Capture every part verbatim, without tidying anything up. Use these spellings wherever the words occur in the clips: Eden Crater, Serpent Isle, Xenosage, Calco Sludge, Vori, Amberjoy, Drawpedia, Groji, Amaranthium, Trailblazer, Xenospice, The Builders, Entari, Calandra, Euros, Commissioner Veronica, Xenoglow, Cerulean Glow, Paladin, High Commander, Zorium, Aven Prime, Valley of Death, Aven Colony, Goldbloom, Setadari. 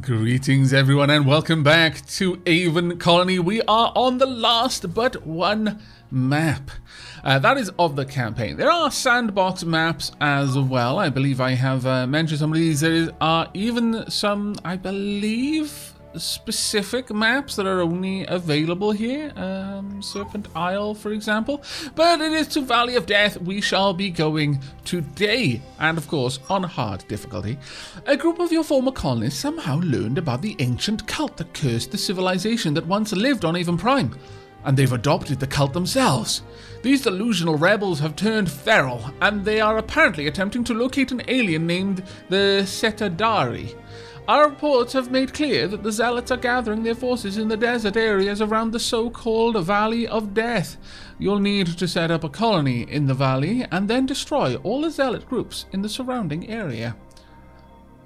Greetings everyone and welcome back to Aven Colony. We are on the last but one map. Uh, that is of the campaign. There are sandbox maps as well. I believe I have uh, mentioned some of these. There are even some, I believe, specific maps that are only available here. Um, Serpent Isle, for example. But it is to Valley of Death we shall be going today. And of course, on hard difficulty, a group of your former colonists somehow learned about the ancient cult that cursed the civilization that once lived on Aven Prime. And they've adopted the cult themselves. These delusional rebels have turned feral, and they are apparently attempting to locate an alien named the Setadari. Our reports have made clear that the Zealots are gathering their forces in the desert areas around the so-called Valley of Death. You'll need to set up a colony in the valley and then destroy all the Zealot groups in the surrounding area.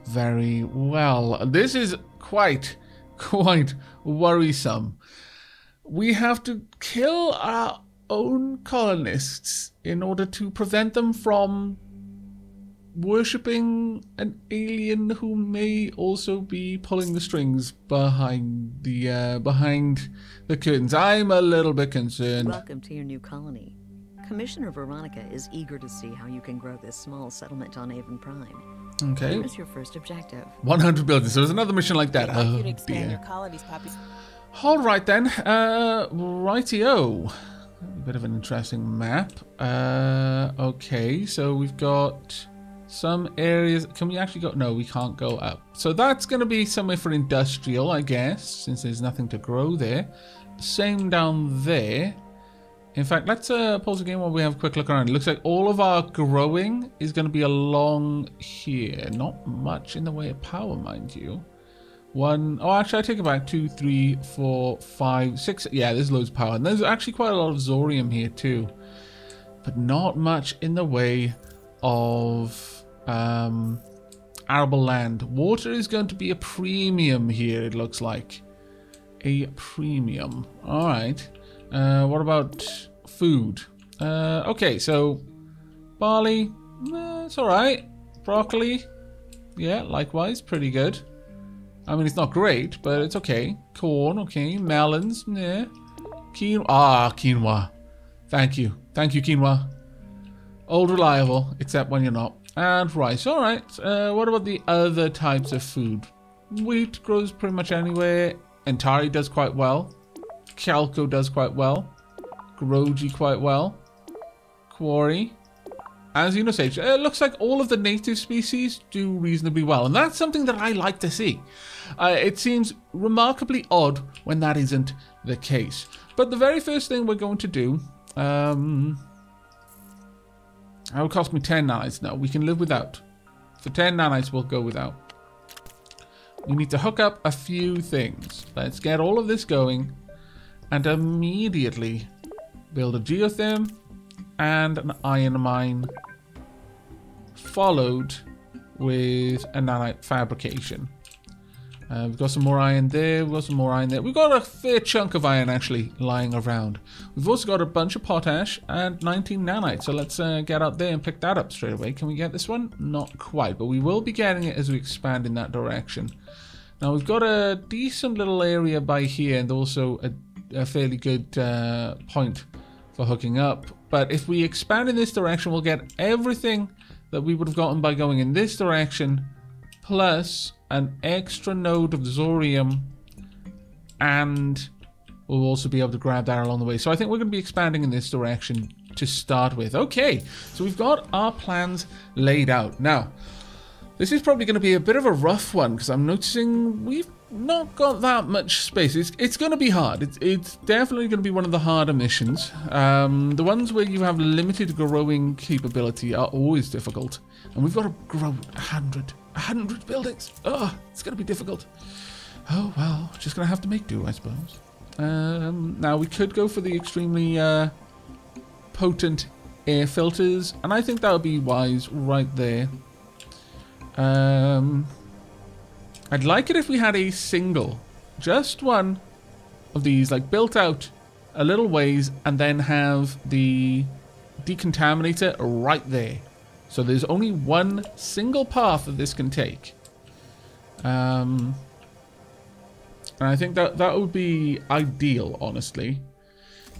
Very well. This is quite, quite worrisome. We have to kill our own colonists in order to prevent them from worshipping an alien who may also be pulling the strings behind the uh, behind the curtains. I'm a little bit concerned. Welcome to your new colony. Commissioner Veronica is eager to see how you can grow this small settlement on Aven Prime. Okay. Here's your first objective. one hundred buildings. There's another mission like that. Oh, you'd expand your colonies, Poppy. All right then. Uh, rightio. A bit of an interesting map. Uh, okay, so we've got some areas. Can we actually go? No, we can't go up. So that's going to be somewhere for industrial, I guess, since there's nothing to grow there. Same down there. In fact, let's uh, pause the game while we have a quick look around. It looks like all of our growing is going to be along here. Not much in the way of power, mind you. One, oh, actually, I take it back. Two, three, four, five, six. Yeah, there's loads of power. And there's actually quite a lot of Zorium here, too. But not much in the way of Um, arable land. Water is going to be a premium here, it looks like. A premium. Alright. Uh, what about food? Uh, okay, so barley. Eh, it's alright. Broccoli. Yeah, likewise. Pretty good. I mean, it's not great, but it's okay. Corn, okay. Melons. Yeah. Quinoa. Ah, quinoa. Thank you. Thank you, quinoa. Old reliable, except when you're not. And rice. Alright, uh, what about the other types of food? Wheat grows pretty much anywhere. Entari does quite well. Calco does quite well. Groji quite well. Quarry. As you know, Sage, it looks like all of the native species do reasonably well. And that's something that I like to see. Uh, it seems remarkably odd when that isn't the case. But the very first thing we're going to do... Um, That would cost me ten nanites. No, we can live without. For ten nanites, we'll go without. We need to hook up a few things. Let's get all of this going and immediately build a geotherm and an iron mine, followed with a nanite fabrication. Uh, we've got some more iron there. We've got some more iron there. We've got a fair chunk of iron actually lying around. We've also got a bunch of potash and nineteen nanite. So let's uh, get out there and pick that up straight away. Can we get this one? Not quite, but we will be getting it as we expand in that direction. Now we've got a decent little area by here and also a, a fairly good uh, point for hooking up. But if we expand in this direction, we'll get everything that we would have gotten by going in this direction, plus an extra node of Zorium, and we'll also be able to grab that along the way. So I think we're going to be expanding in this direction to start with. Okay, so we've got our plans laid out. Now, this is probably going to be a bit of a rough one because I'm noticing we've not got that much space. It's, it's going to be hard. It's, it's definitely going to be one of the harder missions. Um, the ones where you have limited growing capability are always difficult. And we've got to grow one hundred. one hundred buildings. Oh, it's going to be difficult. Oh, well, just going to have to make do, I suppose. Um, now, we could go for the extremely uh, potent air filters, and I think that would be wise right there. Um, I'd like it if we had a single, just one of these, like, built out a little ways, and then have the decontaminator right there. So there's only one single path that this can take. Um, And I think that that would be ideal, honestly.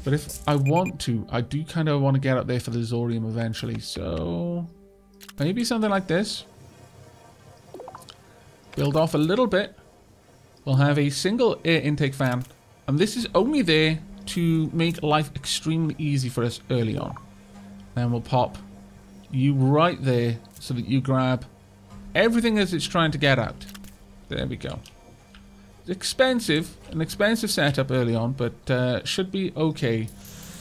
But if I want to, I do kind of want to get up there for the Zorium eventually. So maybe something like this. Build off a little bit. We'll have a single air intake fan. And this is only there to make life extremely easy for us early on. Then we'll pop you right there so that you grab everything as it's trying to get out. There we go. It's expensive, an expensive setup early on, but uh, should be okay,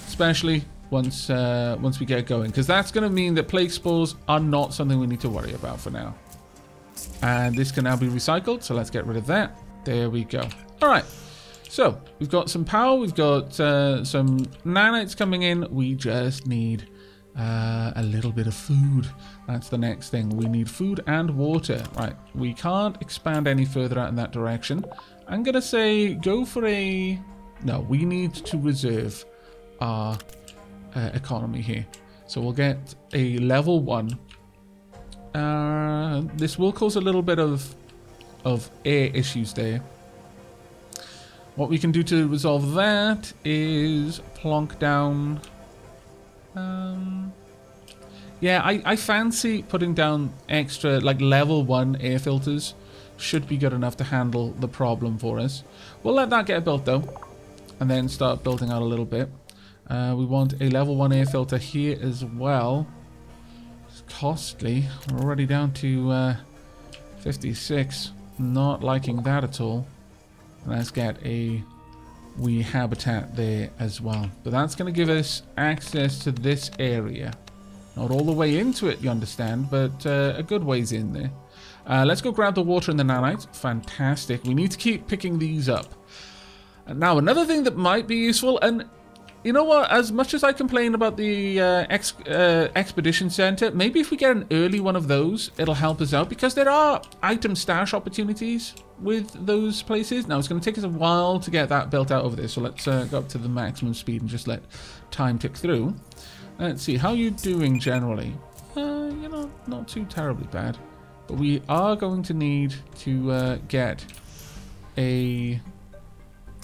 especially once uh, once we get going, because that's going to mean that plague spores are not something we need to worry about for now. And this can now be recycled, so let's get rid of that. There we go. All right, so we've got some power, we've got uh, some nanites coming in. We just need uh, a little bit of food. That's the next thing. We need food and water. Right, we can't expand any further out in that direction. I'm going to say go for a... No, we need to reserve our uh, economy here. So we'll get a level one. Uh, this will cause a little bit of of air issues there. What we can do to resolve that is plonk down. Um, yeah, I, I fancy putting down extra, like, level one air filters. Should be good enough to handle the problem for us. We'll let that get built, though, and then start building out a little bit. Uh, we want a level one air filter here as well. Costly. We're already down to uh, fifty-six. Not liking that at all. Let's get a wee habitat there as well. But that's going to give us access to this area. Not all the way into it, you understand, but uh, a good ways in there. Uh, let's go grab the water and the nanite. Fantastic. We need to keep picking these up. And now, another thing that might be useful, and you know what, as much as I complain about the uh, ex uh, Expedition Center, maybe if we get an early one of those, it'll help us out, because there are item stash opportunities with those places. Now, it's going to take us a while to get that built out over there, so let's uh, go up to the maximum speed and just let time tick through. Let's see, how are you doing generally? Uh, you know, not too terribly bad. But we are going to need to uh, get a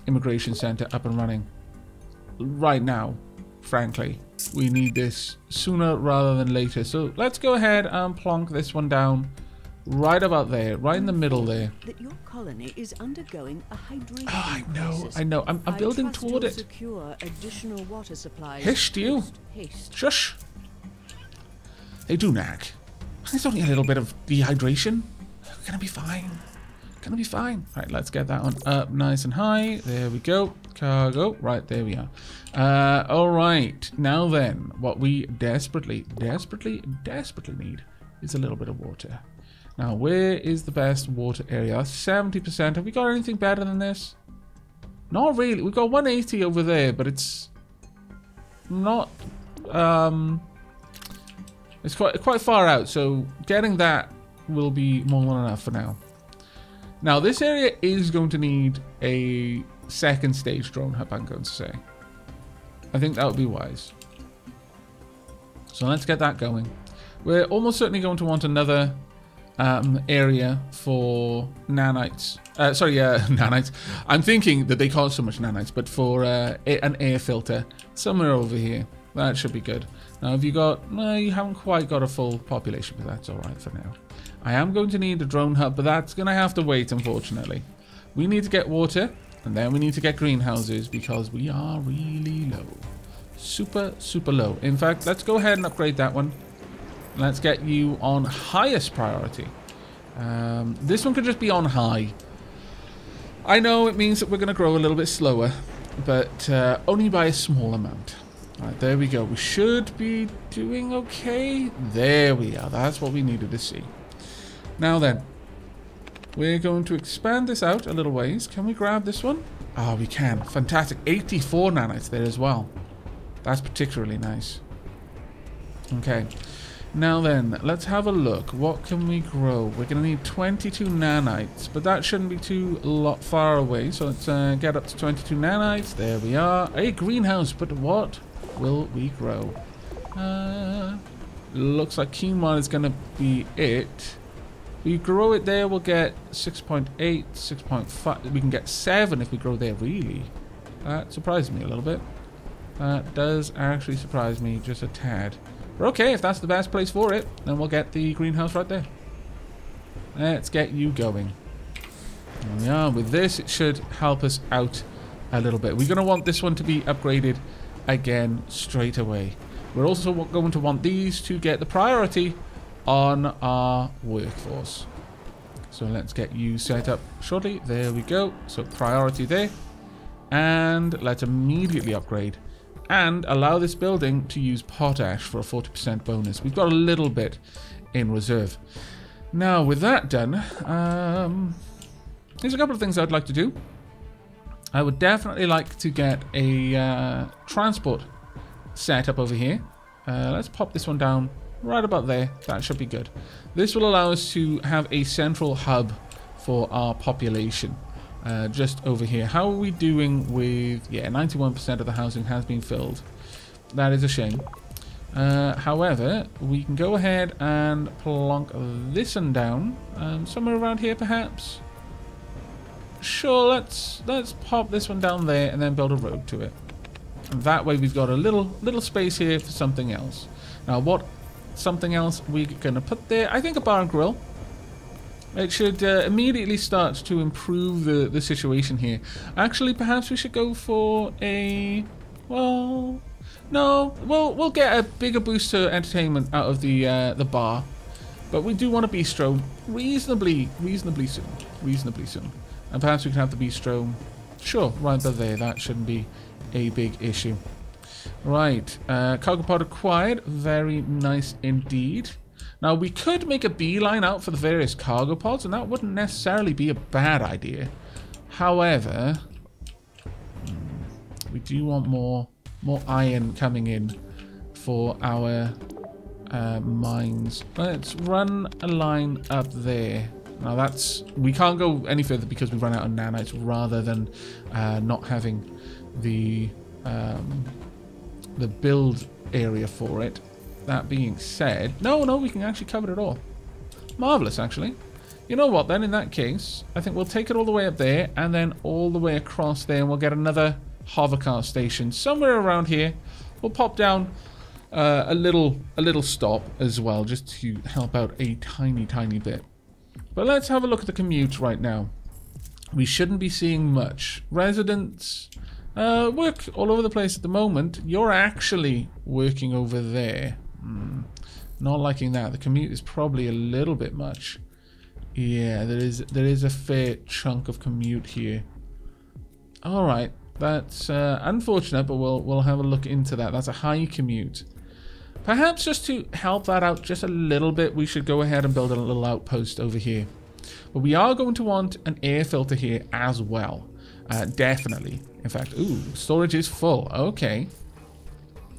immigration center up and running. Right now, frankly, we need this sooner rather than later. So let's go ahead and plonk this one down right about there, right in the middle there. That your colony is undergoing a hydration. Oh, I know, crisis. I know. I'm, I'm building toward it. Secure additional water supplies. Hish to you. Haste. Shush. They do nag. It's only a little bit of dehydration. We're gonna be fine. Gonna be fine. Right, let's get that one up nice and high. There we go. Cargo. Right, there we are. Uh, all right. Now then, what we desperately, desperately, desperately need is a little bit of water. Now, where is the best water area? seventy percent. Have we got anything better than this? Not really. We've got one eighty over there, but it's not... Um, it's quite, quite far out, so getting that will be more than enough for now. Now, this area is going to need a... second stage drone hub, I'm going to say. I think that would be wise. So let's get that going. We're almost certainly going to want another um, area for nanites. Uh, sorry, uh, nanites. I'm thinking that they cause so much nanites, but for uh, an air filter somewhere over here. That should be good. Now, have you got... No, you haven't quite got a full population, but that's all right for now. I am going to need a drone hub, but that's going to have to wait, unfortunately. We need to get water. And then we need to get greenhouses because we are really low. Super, super low. In fact, let's go ahead and upgrade that one. Let's get you on highest priority. Um, this one could just be on high. I know it means that we're going to grow a little bit slower, but uh, only by a small amount. All right, there we go. We should be doing okay. There we are. That's what we needed to see. Now then. We're going to expand this out a little ways. Can we grab this one? Ah, oh, we can. Fantastic. eighty-four nanites there as well. That's particularly nice. Okay. Now then, let's have a look. What can we grow? We're going to need twenty-two nanites, but that shouldn't be too lot far away. So let's uh, get up to twenty-two nanites. There we are. A greenhouse, but what will we grow? Uh, looks like quinoa is going to be it. We grow it there, we'll get six point eight, six point five. We can get seven if we grow there, really. That surprised me a little bit. That does actually surprise me just a tad. But okay, if that's the best place for it, then we'll get the greenhouse right there. Let's get you going. There we are. With this, it should help us out a little bit. We're going to want this one to be upgraded again straight away. We're also going to want these to get the priority on our workforce. So let's get you set up shortly. There we go. So priority there. And let's immediately upgrade and allow this building to use potash for a forty percent bonus. We've got a little bit in reserve. Now, with that done, um, there's a couple of things I'd like to do. I would definitely like to get a uh, transport set up over here. Uh, let's pop this one down right about there. That should be good. This will allow us to have a central hub for our population. Uh, just over here. How are we doing with... Yeah, ninety-one percent of the housing has been filled. That is a shame. Uh, however, we can go ahead and plonk this one down. Um, somewhere around here, perhaps? Sure, let's let's pop this one down there and then build a road to it. And that way we've got a little, little space here for something else. Now, what something else we're going to put there? I think a bar and grill. It should uh, immediately start to improve the, the situation here. Actually, perhaps we should go for a... Well... No, we'll, we'll get a bigger boost to entertainment out of the uh, the bar. But we do want a bistro reasonably, reasonably soon. Reasonably soon. And perhaps we can have the bistro... Sure, right about there. That shouldn't be a big issue. Right. Uh, cargo pod acquired. Very nice indeed. Now, we could make a beeline out for the various cargo pods, and that wouldn't necessarily be a bad idea. However, we do want more more iron coming in for our uh, mines. Let's run a line up there. Now, that's we can't go any further because we run out of nanites rather than uh, not having the, um, the build area for it. That being said, no, no, we can actually cover it all. Marvellous, actually. You know what, then, in that case, I think we'll take it all the way up there and then all the way across there, and we'll get another hovercar station somewhere around here. We'll pop down uh, a little a little stop as well, just to help out a tiny, tiny bit. But let's have a look at the commute right now. We shouldn't be seeing much. Residents uh, work all over the place at the moment. You're actually working over there. Hmm. Not liking that. The commute is probably a little bit much. Yeah, there is there is a fair chunk of commute here. All right, that's uh, unfortunate, but we'll we'll have a look into that. That's a high commute. Perhaps just to help that out just a little bit, we should go ahead and build a little outpost over here. But we are going to want an air filter here as well. Uh, definitely. In fact, ooh, storage is full. Okay.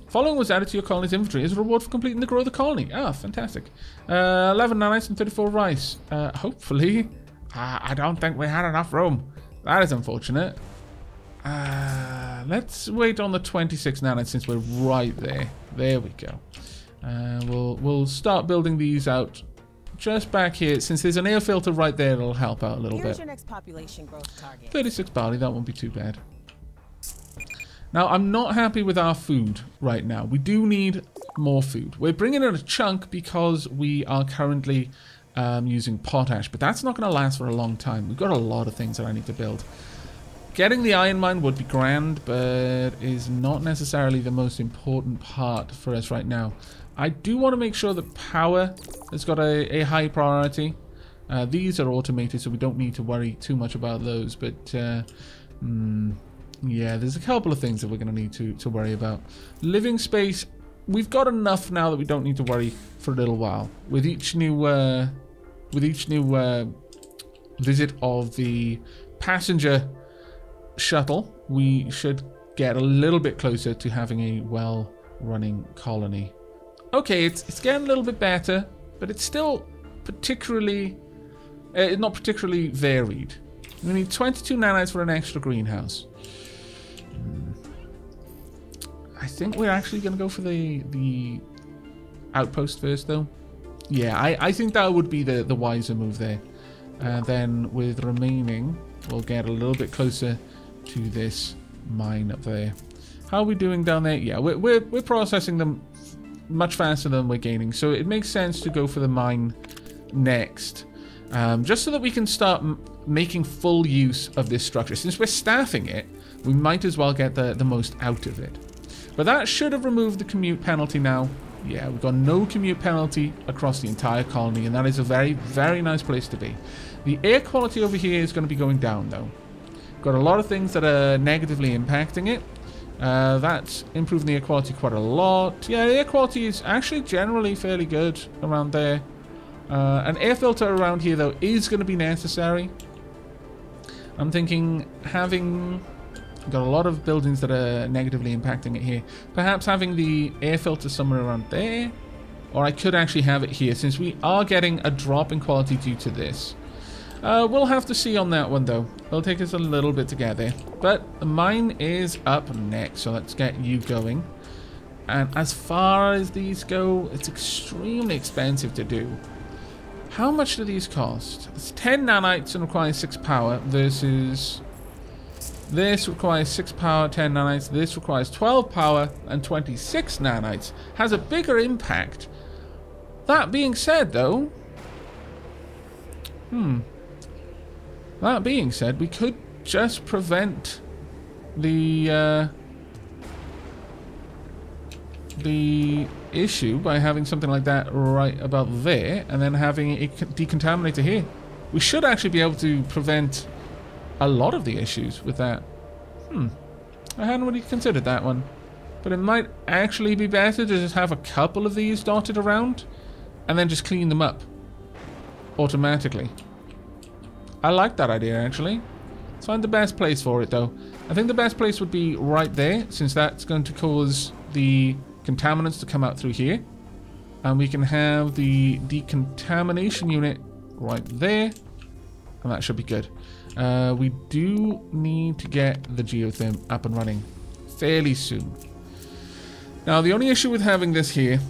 Following was added to your colony's inventory as a reward for completing the grow of the colony. Ah, fantastic. Uh, eleven nanites and thirty-four rice. Uh, hopefully. Uh, I don't think we had enough room. That is unfortunate. Uh, let's wait on the twenty-six nanites since we're right there. There we go. Uh, we'll, we'll start building these out just back here. Since there's an air filter right there, it'll help out a little Here's bit. Your next population growth target. thirty-six barley, that won't be too bad. Now, I'm not happy with our food right now. We do need more food. We're bringing in a chunk because we are currently um, using potash, but that's not going to last for a long time. We've got a lot of things that I need to build. Getting the iron mine would be grand, but is not necessarily the most important part for us right now. I do want to make sure that power has got a, a high priority. Uh, these are automated, so we don't need to worry too much about those, but... Uh, hmm. Yeah, there's a couple of things that we're going to need to, to worry about. Living space, we've got enough now that we don't need to worry for a little while. With each new uh, with each new uh, visit of the passenger shuttle, we should get a little bit closer to having a well-running colony. Okay, it's, it's getting a little bit better, but it's still particularly, uh, not particularly varied. We need twenty-two nanites for an extra greenhouse. I think we're actually going to go for the the outpost first, though. Yeah, I, I think that would be the, the wiser move there. Uh, then with remaining, we'll get a little bit closer to this mine up there. How are we doing down there? Yeah, we're, we're, we're processing them much faster than we're gaining. So it makes sense to go for the mine next. Um, just so that we can start m making full use of this structure. Since we're staffing it, we might as well get the, the most out of it. But that should have removed the commute penalty now. Yeah, we've got no commute penalty across the entire colony, and that is a very, very nice place to be. The air quality over here is going to be going down, though. Got a lot of things that are negatively impacting it. Uh, that's improving the air quality quite a lot. Yeah, the air quality is actually generally fairly good around there. Uh, an air filter around here, though, is going to be necessary. I'm thinking having... got a lot of buildings that are negatively impacting it here. Perhaps having the air filter somewhere around there. Or I could actually have it here, since we are getting a drop in quality due to this. Uh, we'll have to see on that one, though. It'll take us a little bit to get there. But the mine is up next, so let's get you going. And as far as these go, it's extremely expensive to do. How much do these cost? It's ten nanites and requires six power versus... this requires six power, ten nanites. This requires twelve power and twenty-six nanites. Has a bigger impact. That being said, though... Hmm. That being said, we could just prevent the... Uh, the issue by having something like that right about there, and then having a decontaminator here. We should actually be able to prevent... a lot of the issues with that. Hmm. I hadn't really considered that one. But it might actually be better to just have a couple of these dotted around and then just clean them up automatically. I like that idea, actually. Let's find the best place for it, though. I think the best place would be right there, since that's going to cause the contaminants to come out through here. And we can have the decontamination unit right there. And that should be good. Uh, we do need to get the geotherm up and running fairly soon. Now, the only issue with having this here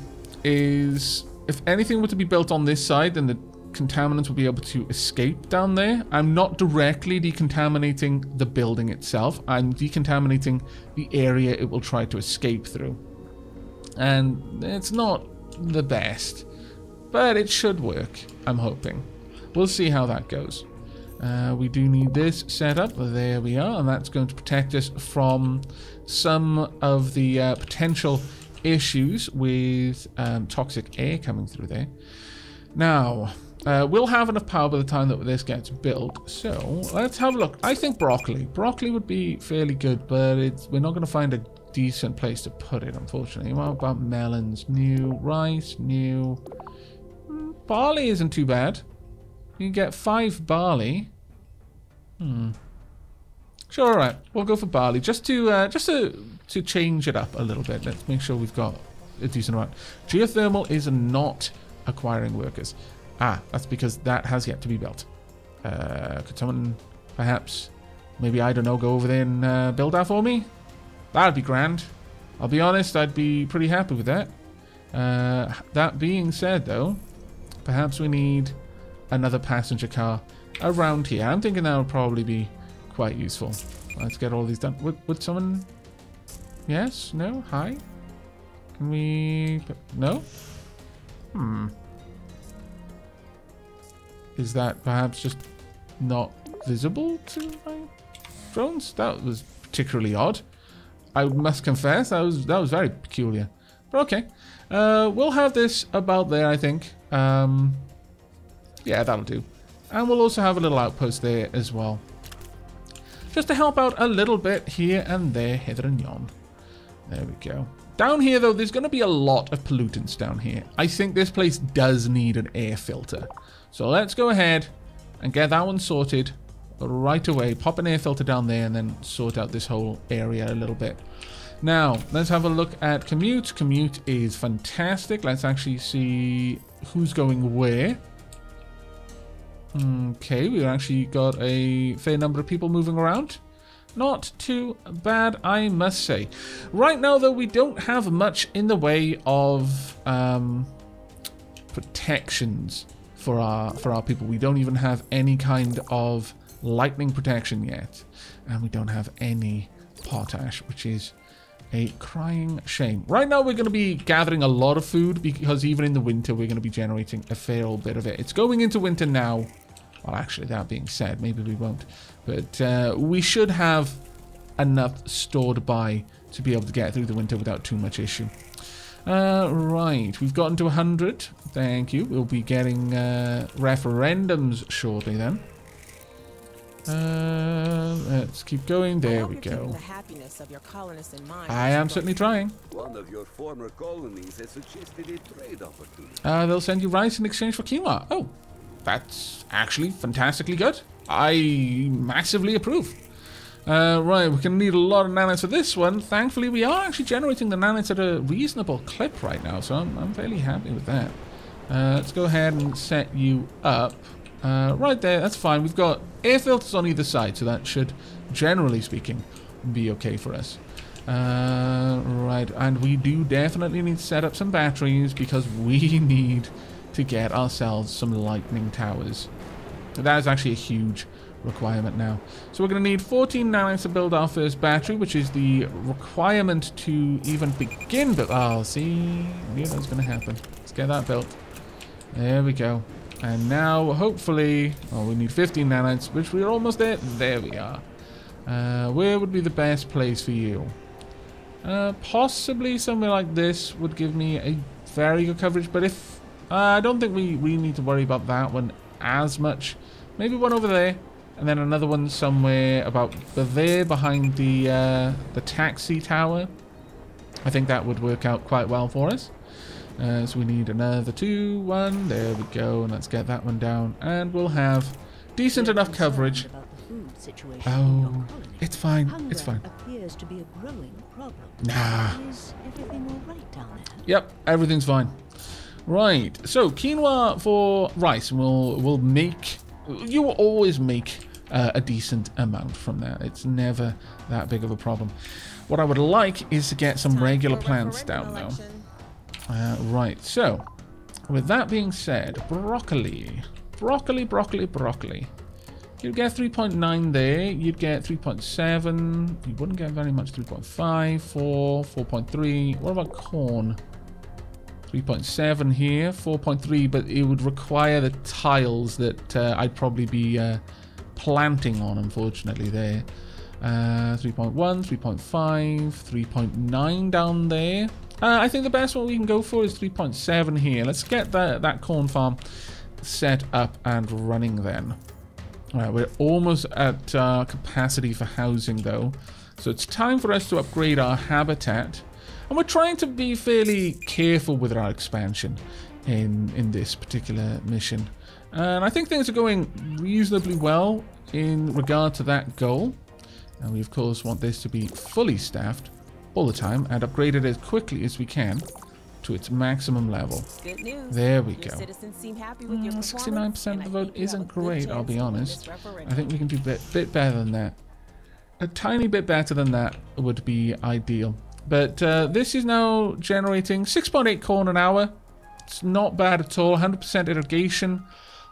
is if anything were to be built on this side, then the contaminants would be able to escape down there. I'm not directly decontaminating the building itself. I'm decontaminating the area it will try to escape through. And it's not the best, but it should work, I'm hoping. We'll see how that goes. Uh, we do need this set up. There we are, and that's going to protect us from some of the uh, potential issues with um, toxic air coming through there. Now, uh, we'll have enough power by the time that this gets built, so let's have a look. I think broccoli. Broccoli would be fairly good, but it's, we're not going to find a decent place to put it, unfortunately. What about melons? New rice, new... barley isn't too bad. You can get five barley. Hmm. Sure, all right. We'll go for barley just to uh, just to to change it up a little bit. Let's make sure we've got a decent amount. Geothermal is not acquiring workers. Ah, that's because that has yet to be built. Uh, could someone, perhaps, maybe I don't know, go over there and uh, build that for me? That'd be grand. I'll be honest, I'd be pretty happy with that. Uh, that being said, though, perhaps we need another passenger car around here. I'm thinking that would probably be quite useful. Let's get all these done. Would, would someone... yes? No? Hi? Can we... no? Hmm. Is that perhaps just not visible to my drones? That was particularly odd. I must confess, that was, that was very peculiar. But okay. Uh, we'll have this about there, I think. Um... Yeah, that'll do. And we'll also have a little outpost there as well. Just to help out a little bit here and there, hither and yon. There we go. Down here, though, there's going to be a lot of pollutants down here. I think this place does need an air filter. So let's go ahead and get that one sorted right away. Pop an air filter down there and then sort out this whole area a little bit. Now, let's have a look at commute. Commute is fantastic. Let's actually see who's going where. Okay, we've actually got a fair number of people moving around. Not too bad, I must say. Right now, though, we don't have much in the way of um, protections for our for our people. We don't even have any kind of lightning protection yet, and we don't have any potash, which is a crying shame. Right now we're going to be gathering a lot of food, because even in the winter we're going to be generating a fair old bit of it. It's going into winter now. Well, actually, that being said, maybe we won't, but uh, we should have enough stored by to be able to get through the winter without too much issue. Uh, right, we've gotten to one hundred. Thank you. We'll be getting uh, referendums shortly then. Uh, let's keep going. There we go. I am certainly trying. One of your former colonies has suggested a trade opportunity. Uh, they'll send you rice in exchange for quinoa. Oh, that's actually fantastically good. I massively approve. Uh, right, we're going to need a lot of nanites for this one. Thankfully, we are actually generating the nanites at a reasonable clip right now, so I'm, I'm fairly happy with that. Uh, let's go ahead and set you up. Uh, right there, that's fine. We've got air filters on either side, so that should, generally speaking, be okay for us. Uh, right, and we do definitely need to set up some batteries, because we need to get ourselves some lightning towers. That is actually a huge requirement now. So we're going to need fourteen nanites to build our first battery, which is the requirement to even begin. But I'll see, I knew that was going to happen. Let's get that built. There we go. And now, hopefully, oh, we need fifteen nanites, which we're almost there. There we are. Uh, where would be the best place for you? Uh, possibly somewhere like this would give me a very good coverage, but if uh, I don't think we, we need to worry about that one as much. Maybe one over there, and then another one somewhere about there behind the, uh, the taxi tower. I think that would work out quite well for us. Uh, so we need another two, one, there we go, and let's get that one down, and we'll have decent enough coverage. Oh, it's fine, it's fine. Nah. Yep, everything's fine. Right, so quinoa for rice, and we'll, we'll make, you will always make uh, a decent amount from that. It's never that big of a problem. What I would like is to get some regular plants down though. Uh, right, so, with that being said, broccoli, broccoli, broccoli, broccoli. You'd get three point nine there, you'd get three point seven, you wouldn't get very much, three point five, four, four point three. What about corn? three point seven here, four point three, but it would require the tiles that uh, I'd probably be uh, planting on, unfortunately, there. Uh, three point one, three point five, three point nine down there. Uh, I think the best one we can go for is three point seven here. Let's get that, that corn farm set up and running then. All right, we're almost at uh, capacity for housing though. So it's time for us to upgrade our habitat. And we're trying to be fairly careful with our expansion in, in this particular mission. And I think things are going reasonably well in regard to that goal. And we of course want this to be fully staffed all the time and upgrade it as quickly as we can to its maximum level. Good news. There we go. sixty-nine percent of the vote isn't great, I'll be honest. I think we can do a bit, bit better than that. A tiny bit better than that would be ideal. But uh, this is now generating six point eight corn an hour. It's not bad at all. one hundred percent irrigation,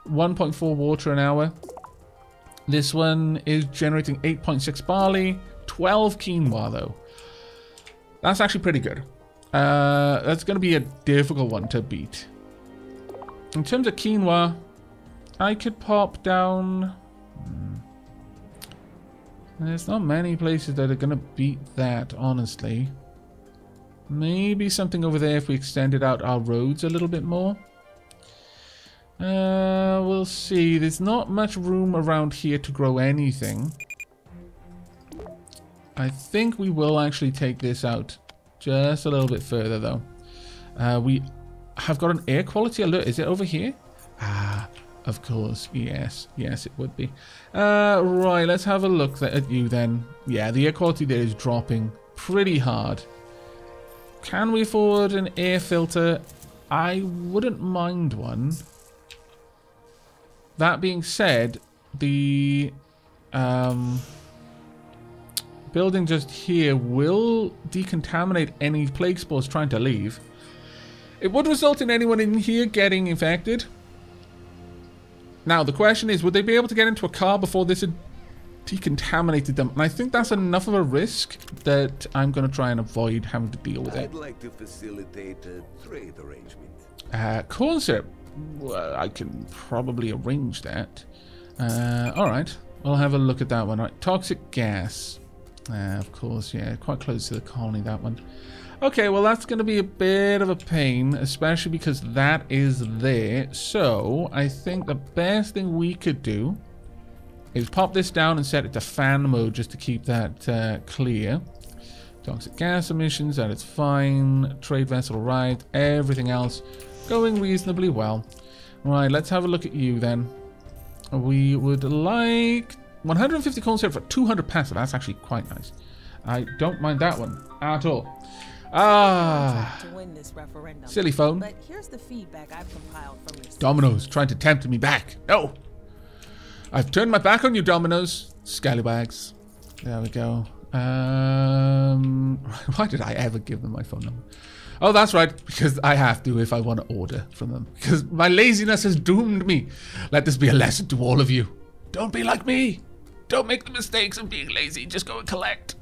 one point four water an hour. This one is generating eight point six barley, twelve quinoa though. That's actually pretty good. Uh, that's going to be a difficult one to beat. In terms of quinoa, I could pop down. Hmm. There's not many places that are going to beat that, honestly. Maybe something over there if we extended out our roads a little bit more. Uh, we'll see. There's not much room around here to grow anything. I think we will actually take this out just a little bit further, though. Uh, we have got an air quality alert. Is it over here? Ah, of course. Yes. Yes, it would be. Uh, right, let's have a look at you then. Yeah, the air quality there is dropping pretty hard. Can we afford an air filter? I wouldn't mind one. That being said, the... Um, building just here will decontaminate any plague spores trying to leave. It would result in anyone in here getting infected. Now, the question is, would they be able to get into a car before this had decontaminated them? And I think that's enough of a risk that I'm going to try and avoid having to deal with it. I'd like to facilitate a trade arrangement. Uh, Corset. Well, I can probably arrange that. Uh, all right. We'll have a look at that one. All right. Toxic gas. Uh, of course, yeah. Quite close to the colony, that one. Okay, well, that's going to be a bit of a pain, especially because that is there. So I think the best thing we could do is pop this down and set it to fan mode just to keep that uh, clear. Toxic gas emissions, that is fine. Trade vessel arrived. Everything else going reasonably well. Right, let's have a look at you then. We would like one hundred fifty concept for two hundred passive. That's actually quite nice. I don't mind that one at all. Ah, to win this referendum. Silly phone. But here's the feedback I've compiled from your Dominoes trying to tempt me back. No, I've turned my back on you, Dominoes. Scallywags. There we go. Um, why did I ever give them my phone number? Oh, that's right, because I have to if I want to order from them. Because my laziness has doomed me. Let this be a lesson to all of you. Don't be like me. Don't make the mistakes of being lazy. Just go and collect.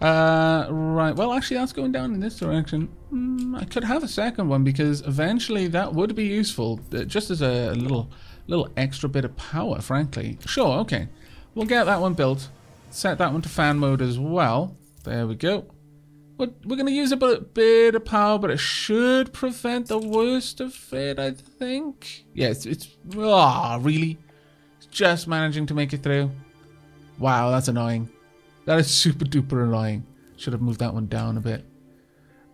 Uh, right, well, actually, that's going down in this direction. Mm, I could have a second one, because eventually that would be useful, uh, just as a little little extra bit of power, frankly. Sure, okay. We'll get that one built. Set that one to fan mode as well. There we go. We're, we're going to use a bit, bit of power, but it should prevent the worst of it, I think. Yeah, it's... it's oh, really? It's just managing to make it through. Wow, that's annoying. That is super duper annoying. Should have moved that one down a bit.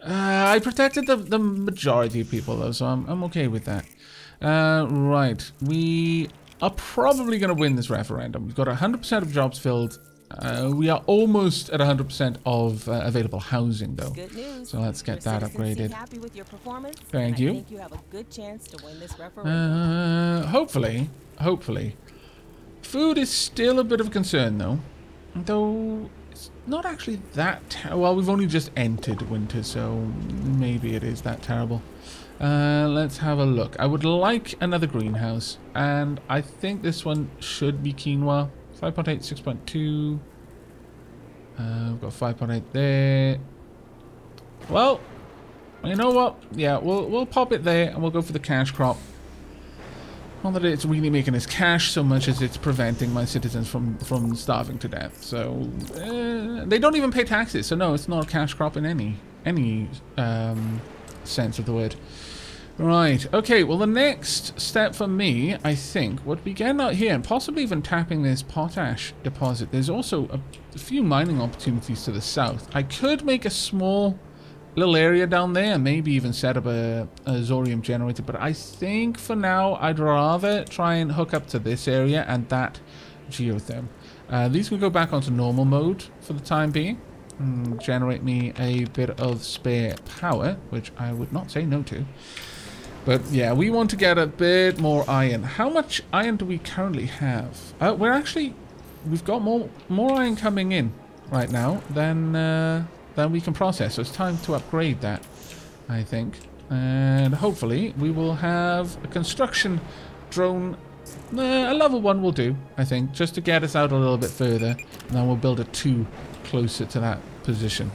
Uh, I protected the, the majority of people though, so I'm, I'm okay with that. Uh, right, we are probably going to win this referendum. We've got one hundred percent of jobs filled. Uh, we are almost at one hundred percent of uh, available housing though. Good news. So let's get your that upgraded. Happy with your performance, Thank you. I think you have a good chance to win this referendum. Uh, hopefully, hopefully. Food is still a bit of a concern though. Though, it's not actually that terrible. Well, we've only just entered winter, so maybe it is that terrible. Uh, let's have a look. I would like another greenhouse, and I think this one should be quinoa. five point eight, six point two. Uh, we've got five point eight there. Well, you know what? Yeah, we'll, we'll pop it there, and we'll go for the cash crop. Not that it's really making us cash so much as it's preventing my citizens from, from starving to death. So, uh, they don't even pay taxes. So, no, it's not a cash crop in any any um, sense of the word. Right. Okay, well, the next step for me, I think, would be getting out here and possibly even tapping this potash deposit. There's also a, a few mining opportunities to the south. I could make a small little area down there, maybe even set up a, a Zorium generator, but I think for now I'd rather try and hook up to this area and that geotherm. Uh, these can go back onto normal mode for the time being and generate me a bit of spare power, which I would not say no to. But yeah, we want to get a bit more iron. How much iron do we currently have? Uh, we're actually, we've got more more iron coming in right now than... Uh, then we can process, so it's time to upgrade that, I think. And hopefully we will have a construction drone, uh, a level one will do, I think, just to get us out a little bit further, and then we'll build a two closer to that position.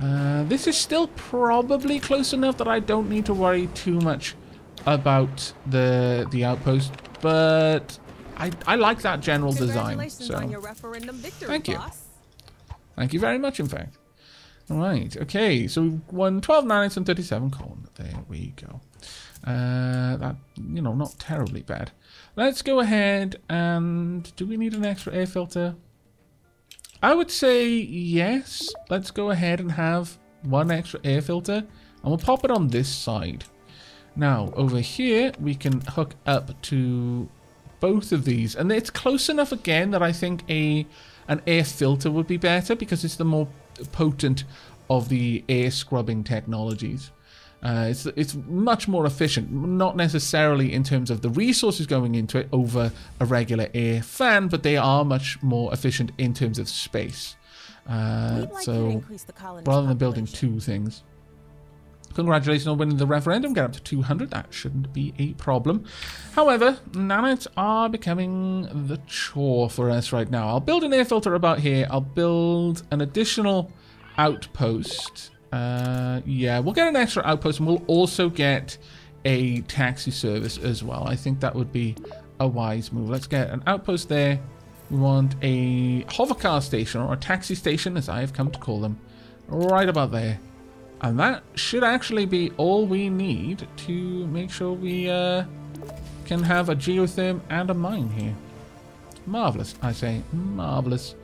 Uh, this is still probably close enough that I don't need to worry too much about the the outpost, but I, I like that general design. So. On your referendum victory, Thank you. Boss. Thank you very much, in fact. Right, okay, so we've won twelve nanites and thirty-seven corn. There we go. Uh, that, you know, not terribly bad. Let's go ahead and... Do we need an extra air filter? I would say yes. Let's go ahead and have one extra air filter. And we'll pop it on this side. Now, over here, we can hook up to both of these. And it's close enough, again, that I think a an air filter would be better because it's the more... potent of the air scrubbing technologies. Uh, it's it's much more efficient, not necessarily in terms of the resources going into it over a regular air fan, but they are much more efficient in terms of space. Uh, so rather than building two things, Congratulations on winning the referendum. Get up to two hundred. That shouldn't be a problem. However, nanites are becoming the chore for us right now. I'll build an air filter about here. I'll build an additional outpost. Uh, yeah, we'll get an extra outpost, and we'll also get a taxi service as well. I think that would be a wise move. Let's get an outpost there. We want a hovercar station, or a taxi station, as I have come to call them, right about there. And that should actually be all we need to make sure we uh, can have a geotherm and a mine here. Marvelous, I say. Marvelous.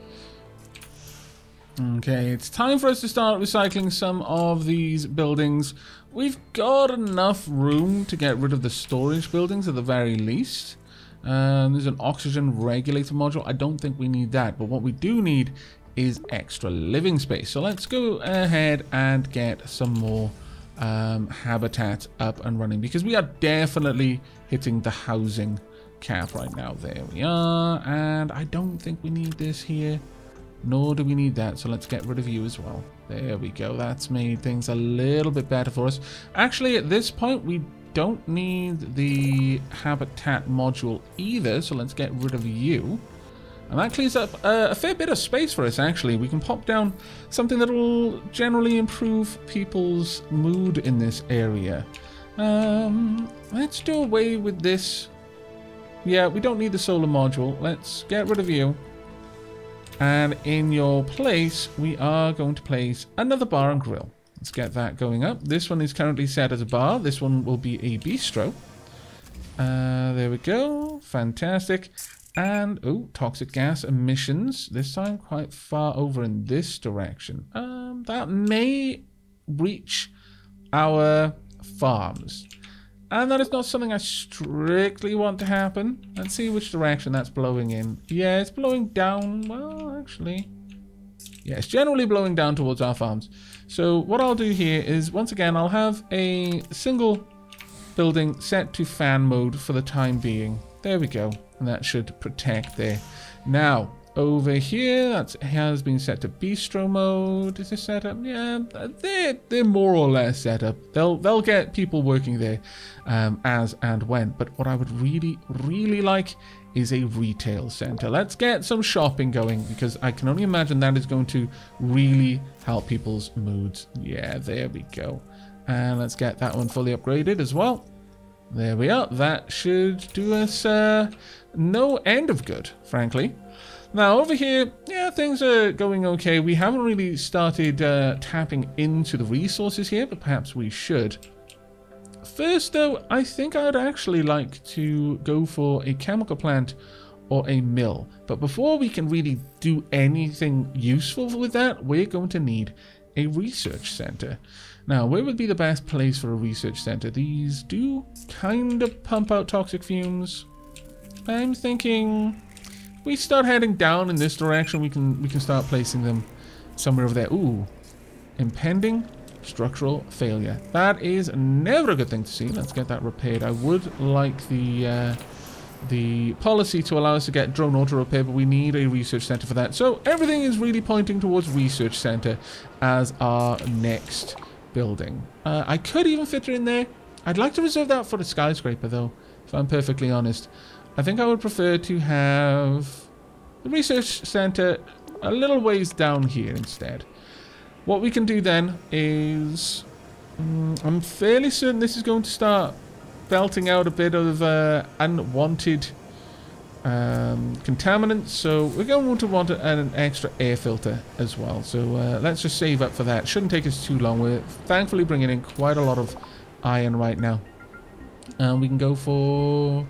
Okay, it's time for us to start recycling some of these buildings. We've got enough room to get rid of the storage buildings at the very least. Um, there's an oxygen regulator module. I don't think we need that, but what we do need is extra living space. So let's go ahead and get some more um, habitat up and running, because we are definitely hitting the housing cap right now. There we are. And I don't think we need this here, nor do we need that. So let's get rid of you as well. There we go. That's made things a little bit better for us. Actually, at this point, we don't need the habitat module either. So let's get rid of you. And that clears up uh, a fair bit of space for us, actually. We can pop down something that will generally improve people's mood in this area. Um, let's do away with this. Yeah, we don't need the solar module. Let's get rid of you. And in your place, we are going to place another bar and grill. Let's get that going up. This one is currently set as a bar. This one will be a bistro. Uh, there we go. Fantastic. And, oh, toxic gas emissions. This time quite far over in this direction. Um, that may reach our farms. And that is not something I strictly want to happen. Let's see which direction that's blowing in. Yeah, it's blowing down. Well, actually, yeah, it's generally blowing down towards our farms. So what I'll do here is, once again, I'll have a single building set to fan mode for the time being. There we go. And that should protect there. Now, over here, that has been set to bistro mode. Is this set up? Yeah, they're, they're more or less set up. They'll, they'll get people working there um, as and when. But what I would really, really like is a retail center. Let's get some shopping going, because I can only imagine that is going to really help people's moods. Yeah, there we go. And let's get that one fully upgraded as well. There we are. That should do us uh, no end of good, frankly. Now, over here, yeah, things are going okay. We haven't really started uh, tapping into the resources here, but perhaps we should. First, though, I think I'd actually like to go for a chemical plant or a mill. But before we can really do anything useful with that, we're going to need a research center. Now, where would be the best place for a research center? These do kind of pump out toxic fumes. I'm thinking we start heading down in this direction. We can we can start placing them somewhere over there. Ooh, impending structural failure. That is never a good thing to see. Let's get that repaired. I would like the uh, the policy to allow us to get drone auto repair, but we need a research center for that. So everything is really pointing towards research center as our next building. Uh, I could even fit her in there. I'd like to reserve that for the skyscraper, though, if I'm perfectly honest. I think I would prefer to have the research center a little ways down here instead. What we can do then is, um, I'm fairly certain this is going to start belting out a bit of uh, unwanted um, contaminants, so we're going to want an extra air filter as well. So uh, let's just save up for that. Shouldn't take us too long. We're thankfully bringing in quite a lot of iron right now. And we can go for...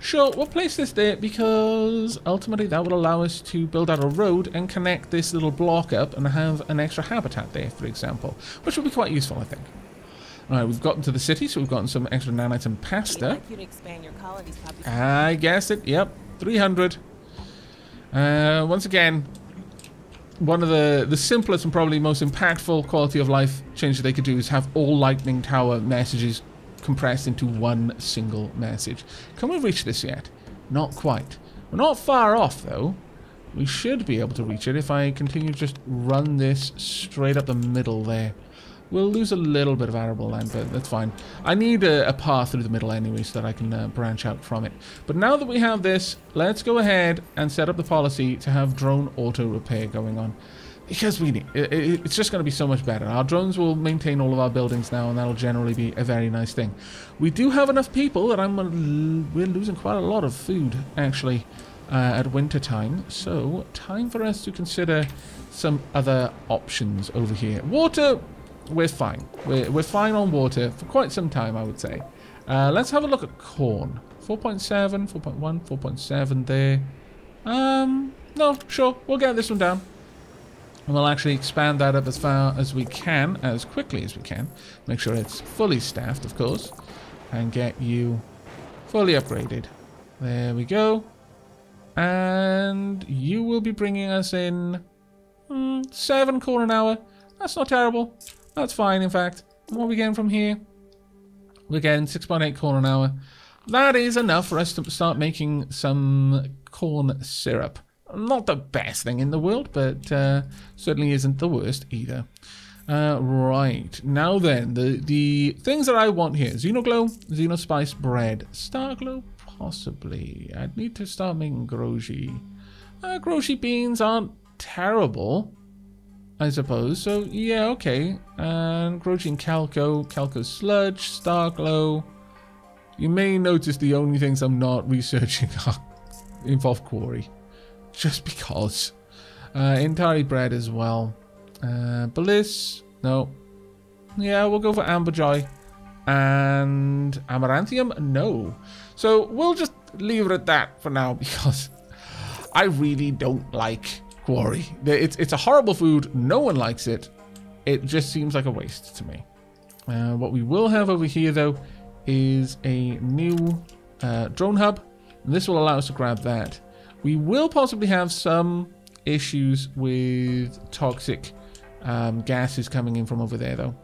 Sure, we'll place this there, because ultimately that will allow us to build out a road and connect this little block up and have an extra habitat there, for example, which will be quite useful, I think. Alright, we've gotten to the city, so we've gotten some extra nanites and pasta. You expand your colonies, I guess it, yep. three hundred. Uh, once again, one of the, the simplest and probably most impactful quality of life change that they could do is have all lightning tower messages compressed into one single message. Can we reach this yet? Not quite. We're not far off, though. We should be able to reach it if I continue to just run this straight up the middle there. We'll lose a little bit of arable land, but that's fine. I need a, a path through the middle anyway so that I can uh, branch out from it. But now that we have this, let's go ahead and set up the policy to have drone auto repair going on. Because we need it, it, it's just going to be so much better. Our drones will maintain all of our buildings now, and that'll generally be a very nice thing. We do have enough people that I'm gonna, we're losing quite a lot of food, actually, uh, at winter time. So, time for us to consider some other options over here. Water, we're fine. We're, we're fine on water for quite some time, I would say. Uh, let's have a look at corn. four point seven, four point one, four point seven there. Um, no, sure, we'll get this one down. And we'll actually expand that up as far as we can, as quickly as we can. Make sure it's fully staffed, of course. And get you fully upgraded. There we go. And you will be bringing us in mm, seven corn an hour. That's not terrible. That's fine, in fact. And what are we getting from here? We're getting six point eight corn an hour. That is enough for us to start making some corn syrup. Not the best thing in the world, but uh, certainly isn't the worst either. Uh, right, now then, the, the things that I want here. Xenoglow, Xenospice bread. Starglow, possibly. I'd need to start making Groshi. Uh, Groshi beans aren't terrible, I suppose. So, yeah, okay. And Groshi and Calco. Calco sludge, Starglow. You may notice the only things I'm not researching are involve quarry. Just because. Uh, Intari bread as well. Uh, Bliss. No. Yeah, we'll go for Amberjoy. And Amaranthium? No. So we'll just leave it at that for now because I really don't like quarry. It's, it's a horrible food. No one likes it. It just seems like a waste to me. Uh, what we will have over here, though, is a new uh, drone hub. And this will allow us to grab that. We will possibly have some issues with toxic um, gases coming in from over there, though.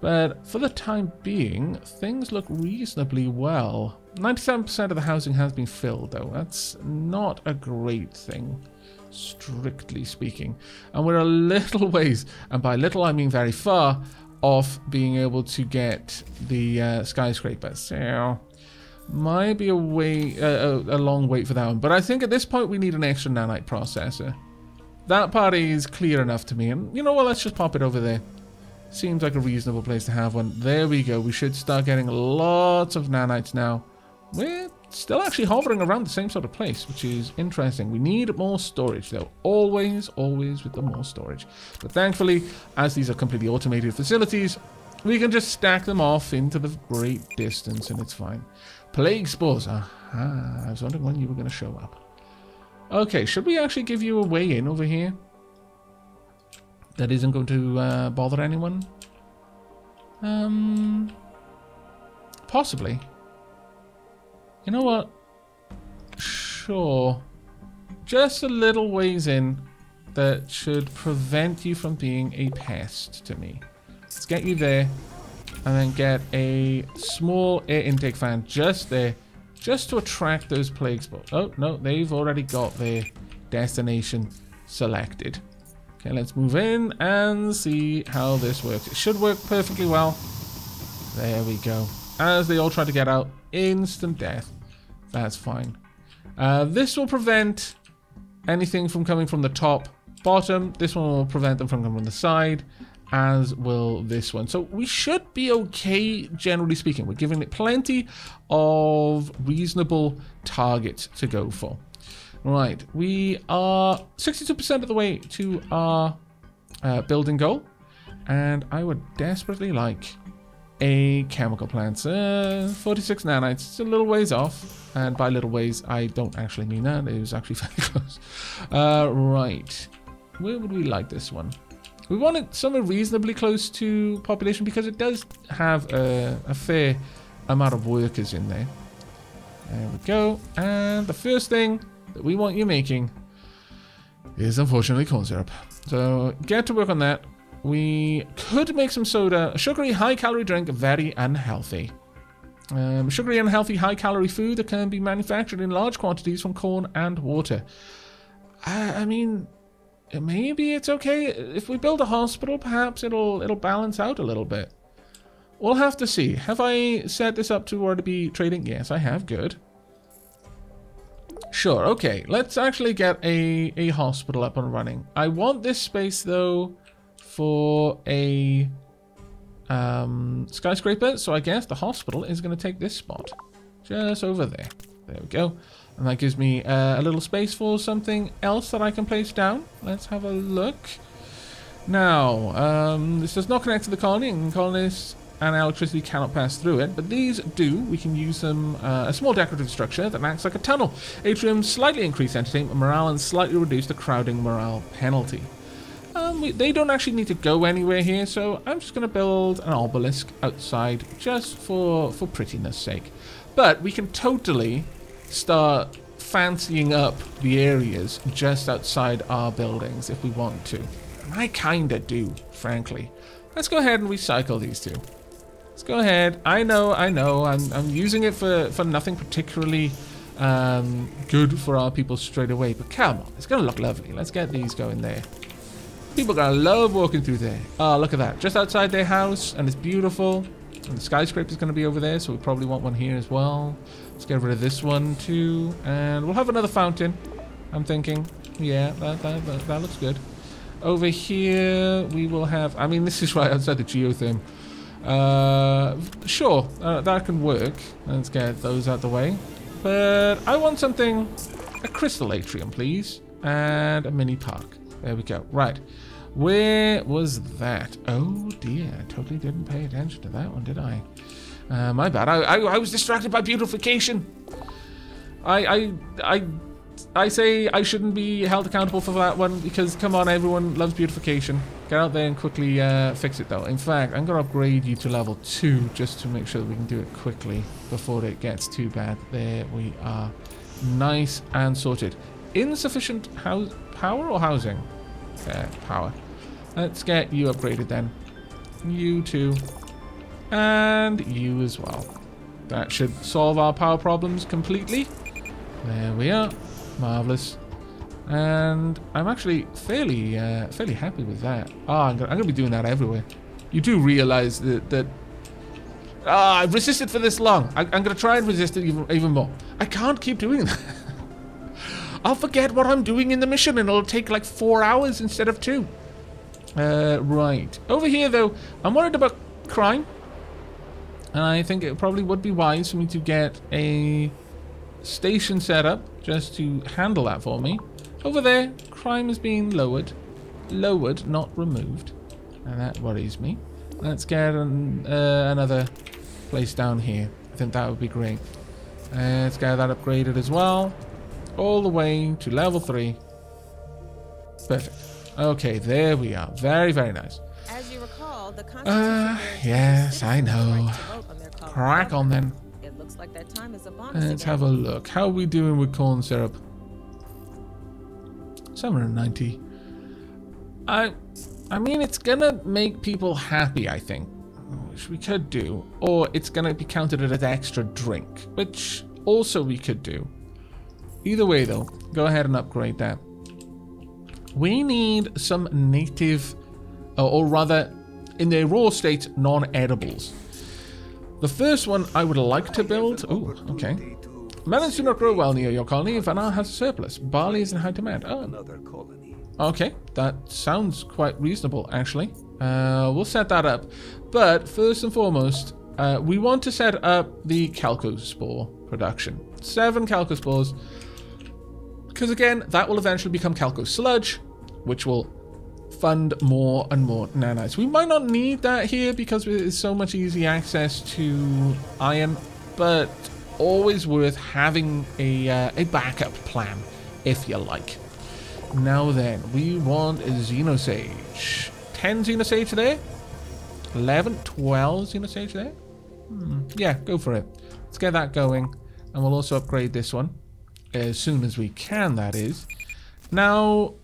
But for the time being, things look reasonably well. ninety-seven percent of the housing has been filled, though. That's not a great thing, strictly speaking. And we're a little ways, and by little I mean very far, off being able to get the uh, skyscraper. So... might be a way, uh, a long wait for that one. But I think at this point we need an extra nanite processor. That part is clear enough to me. And you know what, let's just pop it over there. Seems like a reasonable place to have one. There we go. We should start getting lots of nanites now. We're still actually hovering around the same sort of place, which is interesting. We need more storage, though. Always, always with the more storage. But thankfully, as these are completely automated facilities, we can just stack them off into the great distance and it's fine. Plague spores. Aha. I was wondering when you were going to show up. Okay, should we actually give you a way in over here? That isn't going to uh, bother anyone? Um, possibly. You know what? Sure. Just a little ways in that should prevent you from being a pest to me. Let's get you there. And then get a small air intake fan just there, just to attract those plague spores. Oh, no, they've already got their destination selected. Okay, let's move in and see how this works. It should work perfectly well. There we go. As they all try to get out, instant death. That's fine. Uh, this will prevent anything from coming from the top, bottom. This one will prevent them from coming from the side. As will this one. So we should be okay, generally speaking. We're giving it plenty of reasonable targets to go for. Right, we are sixty-two percent of the way to our uh, building goal. And I would desperately like a chemical plant. Uh, forty-six nanites, it's a little ways off. And by little ways, I don't actually mean that. It was actually very close. Uh, right, where would we like this one? We want it somewhere reasonably close to population because it does have a, a fair amount of workers in there. There we go. And the first thing that we want you making is unfortunately corn syrup. So get to work on that. We could make some soda. A sugary high-calorie drink, very unhealthy. Um, sugary unhealthy high-calorie food that can be manufactured in large quantities from corn and water. I, I mean... maybe it's okay if we build a hospital. Perhaps it'll it'll balance out a little bit. We'll have to see. Have I set this up to where to be trading? Yes, I have. Good. Sure. Okay. Let's actually get a a hospital up and running. I want this space though for a um, skyscraper. So I guess the hospital is going to take this spot, just over there. There we go. And that gives me uh, a little space for something else that I can place down. Let's have a look. Now, um, this does not connect to the colony, and colonists and electricity cannot pass through it. But these do. We can use them. Uh, a small decorative structure that acts like a tunnel. Atrium slightly increase entertainment morale and slightly reduce the crowding morale penalty. Um, we, they don't actually need to go anywhere here, so I'm just going to build an obelisk outside just for, for prettiness sake. But we can totally start fancying up the areas just outside our buildings if we want to. And I kinda do, frankly. Let's go ahead and recycle these two. Let's go ahead. I know, I know, I'm, I'm using it for, for nothing particularly um, good for our people straight away. But come on, it's gonna look lovely. Let's get these going there. People are gonna love walking through there. Oh, look at that. Just outside their house, and it's beautiful. And the skyscraper is going to be over there, so we probably want one here as well. Let's get rid of this one too, and we'll have another fountain. I'm thinking, yeah, that that that, that looks good. Over here, we will have. I mean, this is right outside the geotherm. Uh, sure, uh, that can work. Let's get those out the way. But I want something, a crystal atrium, please, and a mini park. There we go. Right. Where was that? Oh dear, I totally didn't pay attention to that one, did I? Uh, my bad. I, I I was distracted by beautification. I I I I say I shouldn't be held accountable for that one because come on, everyone loves beautification. Get out there and quickly uh, fix it though. In fact, I'm gonna upgrade you to level two just to make sure that we can do it quickly before it gets too bad. There we are, nice and sorted. Insufficient house power or housing? Uh, power. Let's get you upgraded then. You too. And you as well. That should solve our power problems completely. There we are. Marvelous. And I'm actually fairly uh, fairly happy with that. Ah, oh, I'm going to be doing that everywhere. You do realize that... that ah, I've resisted for this long. I, I'm going to try and resist it even, even more. I can't keep doing that. I'll forget what I'm doing in the mission and it'll take like four hours instead of two. Uh, right. Over here though, I'm worried about crime. And I think it probably would be wise for me to get a station set up just to handle that for me. Over there, crime has been lowered. Lowered, not removed. And that worries me. Let's get an, uh, another place down here. I think that would be great. Uh, let's get that upgraded as well. All the way to level three. Perfect. Okay, there we are. Very, very nice. As you recall, the uh, yes, I know. Crack on then. It looks like that time is a bonus. Let's again. Have a look. How are we doing with corn syrup? Somewhere in ninety. I, I mean, it's gonna make people happy, I think, which we could do, or it's gonna be counted as an extra drink, which also we could do. Either way though, go ahead and upgrade that. We need some native, or, or rather, in their raw state, non-edibles. The first one I would like to build, oh, okay. Melons do not grow well near your colony, Vanna has a surplus. Barley is in high demand, oh. Okay, that sounds quite reasonable actually. Uh, we'll set that up. But first and foremost, uh, we want to set up the calcospore production. Seven calcospores. Because again, that will eventually become Calco Sludge, which will fund more and more nanites. We might not need that here because there's so much easy access to iron, but always worth having a, uh, a backup plan, if you like. Now then, we want a Xenosage. ten Xenosage there. eleven, twelve Xenosage there. Hmm. Yeah, go for it. Let's get that going. And we'll also upgrade this one. As soon as we can, that is. Now,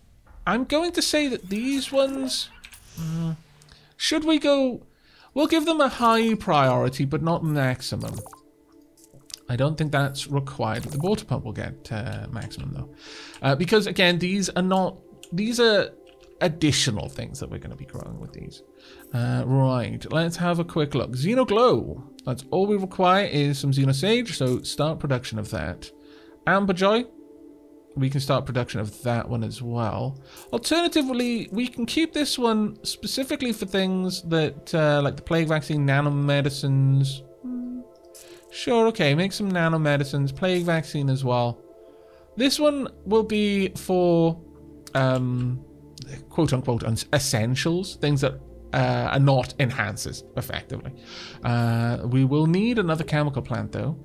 I'm going to say that these ones... Uh, should we go... We'll give them a high priority, but not maximum. I don't think that's required. The water pump will get uh, maximum, though. Uh, because, again, these are not these are additional things that we're going to be growing with these. Uh, right, let's have a quick look. Xenoglow. That's all we require is some Xenosage, so start production of that. Amberjoy. We can start production of that one as well. Alternatively, we can keep this one specifically for things that, uh, like the plague vaccine, nanomedicines. Hmm. Sure, okay, make some nanomedicines, plague vaccine as well. This one will be for, um, quote-unquote, essentials, things that uh, are not enhancers, effectively. Uh, we will need another chemical plant, though.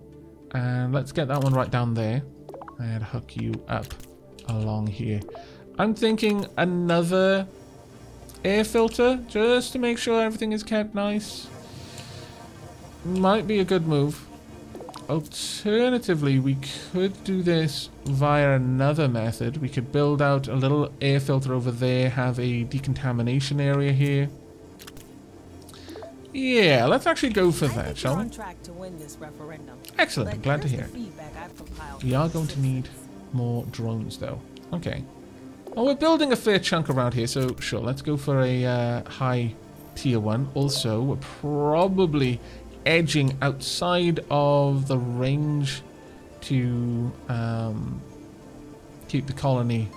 And let's get that one right down there. And hook you up along here. I'm thinking another air filter just to make sure everything is kept nice. Might be a good move. Alternatively, we could do this via another method. We could build out a little air filter over there, have a decontamination area here. Yeah, let's actually go for that, shall we? Excellent, I'm glad to hear it. We are going to need more drones, though. Okay. Well, we're building a fair chunk around here, so sure, let's go for a uh, high tier one. Also, we're probably edging outside of the range to um, keep the colony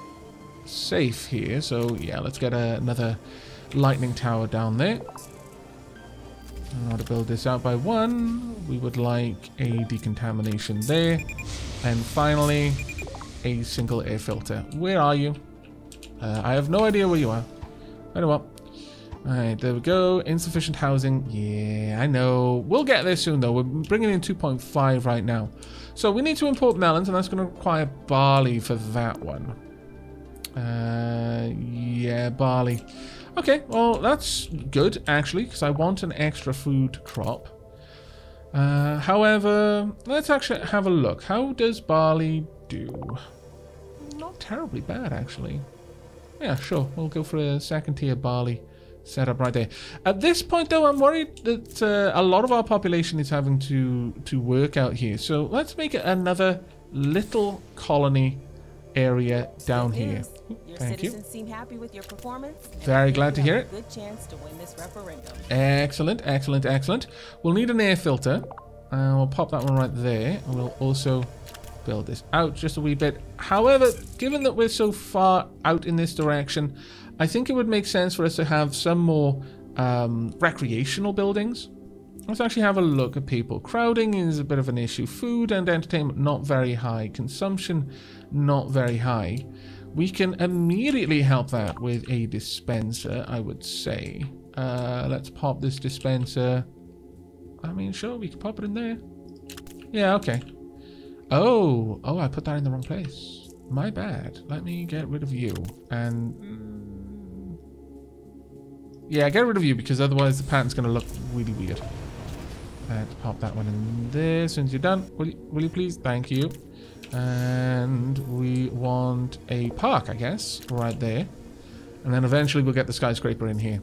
safe here. So, yeah, let's get a, another lightning tower down there. In order to build this out by one, we would like a decontamination there. And finally, a single air filter. Where are you? Uh, I have no idea where you are. I know what. Alright, there we go. Insufficient housing. Yeah, I know. We'll get there soon, though. We're bringing in two point five right now. So we need to import melons, and that's going to require barley for that one. Uh, yeah, barley. Okay, well, that's good, actually, because I want an extra food crop. Uh, however, let's actually have a look. How does barley do? Not terribly bad, actually. Yeah, sure. We'll go for a second tier barley setup right there. At this point, though, I'm worried that uh, a lot of our population is having to, to work out here. So let's make it another little colony area down here. Your Thank citizens you. Seem happy with your performance. Very glad to hear it. Good chance to win this referendum. Excellent, excellent, excellent. We'll need an air filter. Uh, we'll pop that one right there. And we'll also build this out just a wee bit. However, given that we're so far out in this direction, I think it would make sense for us to have some more um, recreational buildings. Let's actually have a look at people. Crowding is a bit of an issue. Food and entertainment, not very high. Consumption, not very high. We can immediately help that with a dispenser, I would say. Uh, let's pop this dispenser. I mean, sure, we can pop it in there. Yeah, okay. Oh, oh, I put that in the wrong place. My bad. Let me get rid of you. And yeah, get rid of you, because otherwise the pattern's going to look really weird. Let's pop that one in there. As soon as you're done, will you, will you please? Thank you. And we want a park, I guess, right there. And then eventually we'll get the skyscraper in here.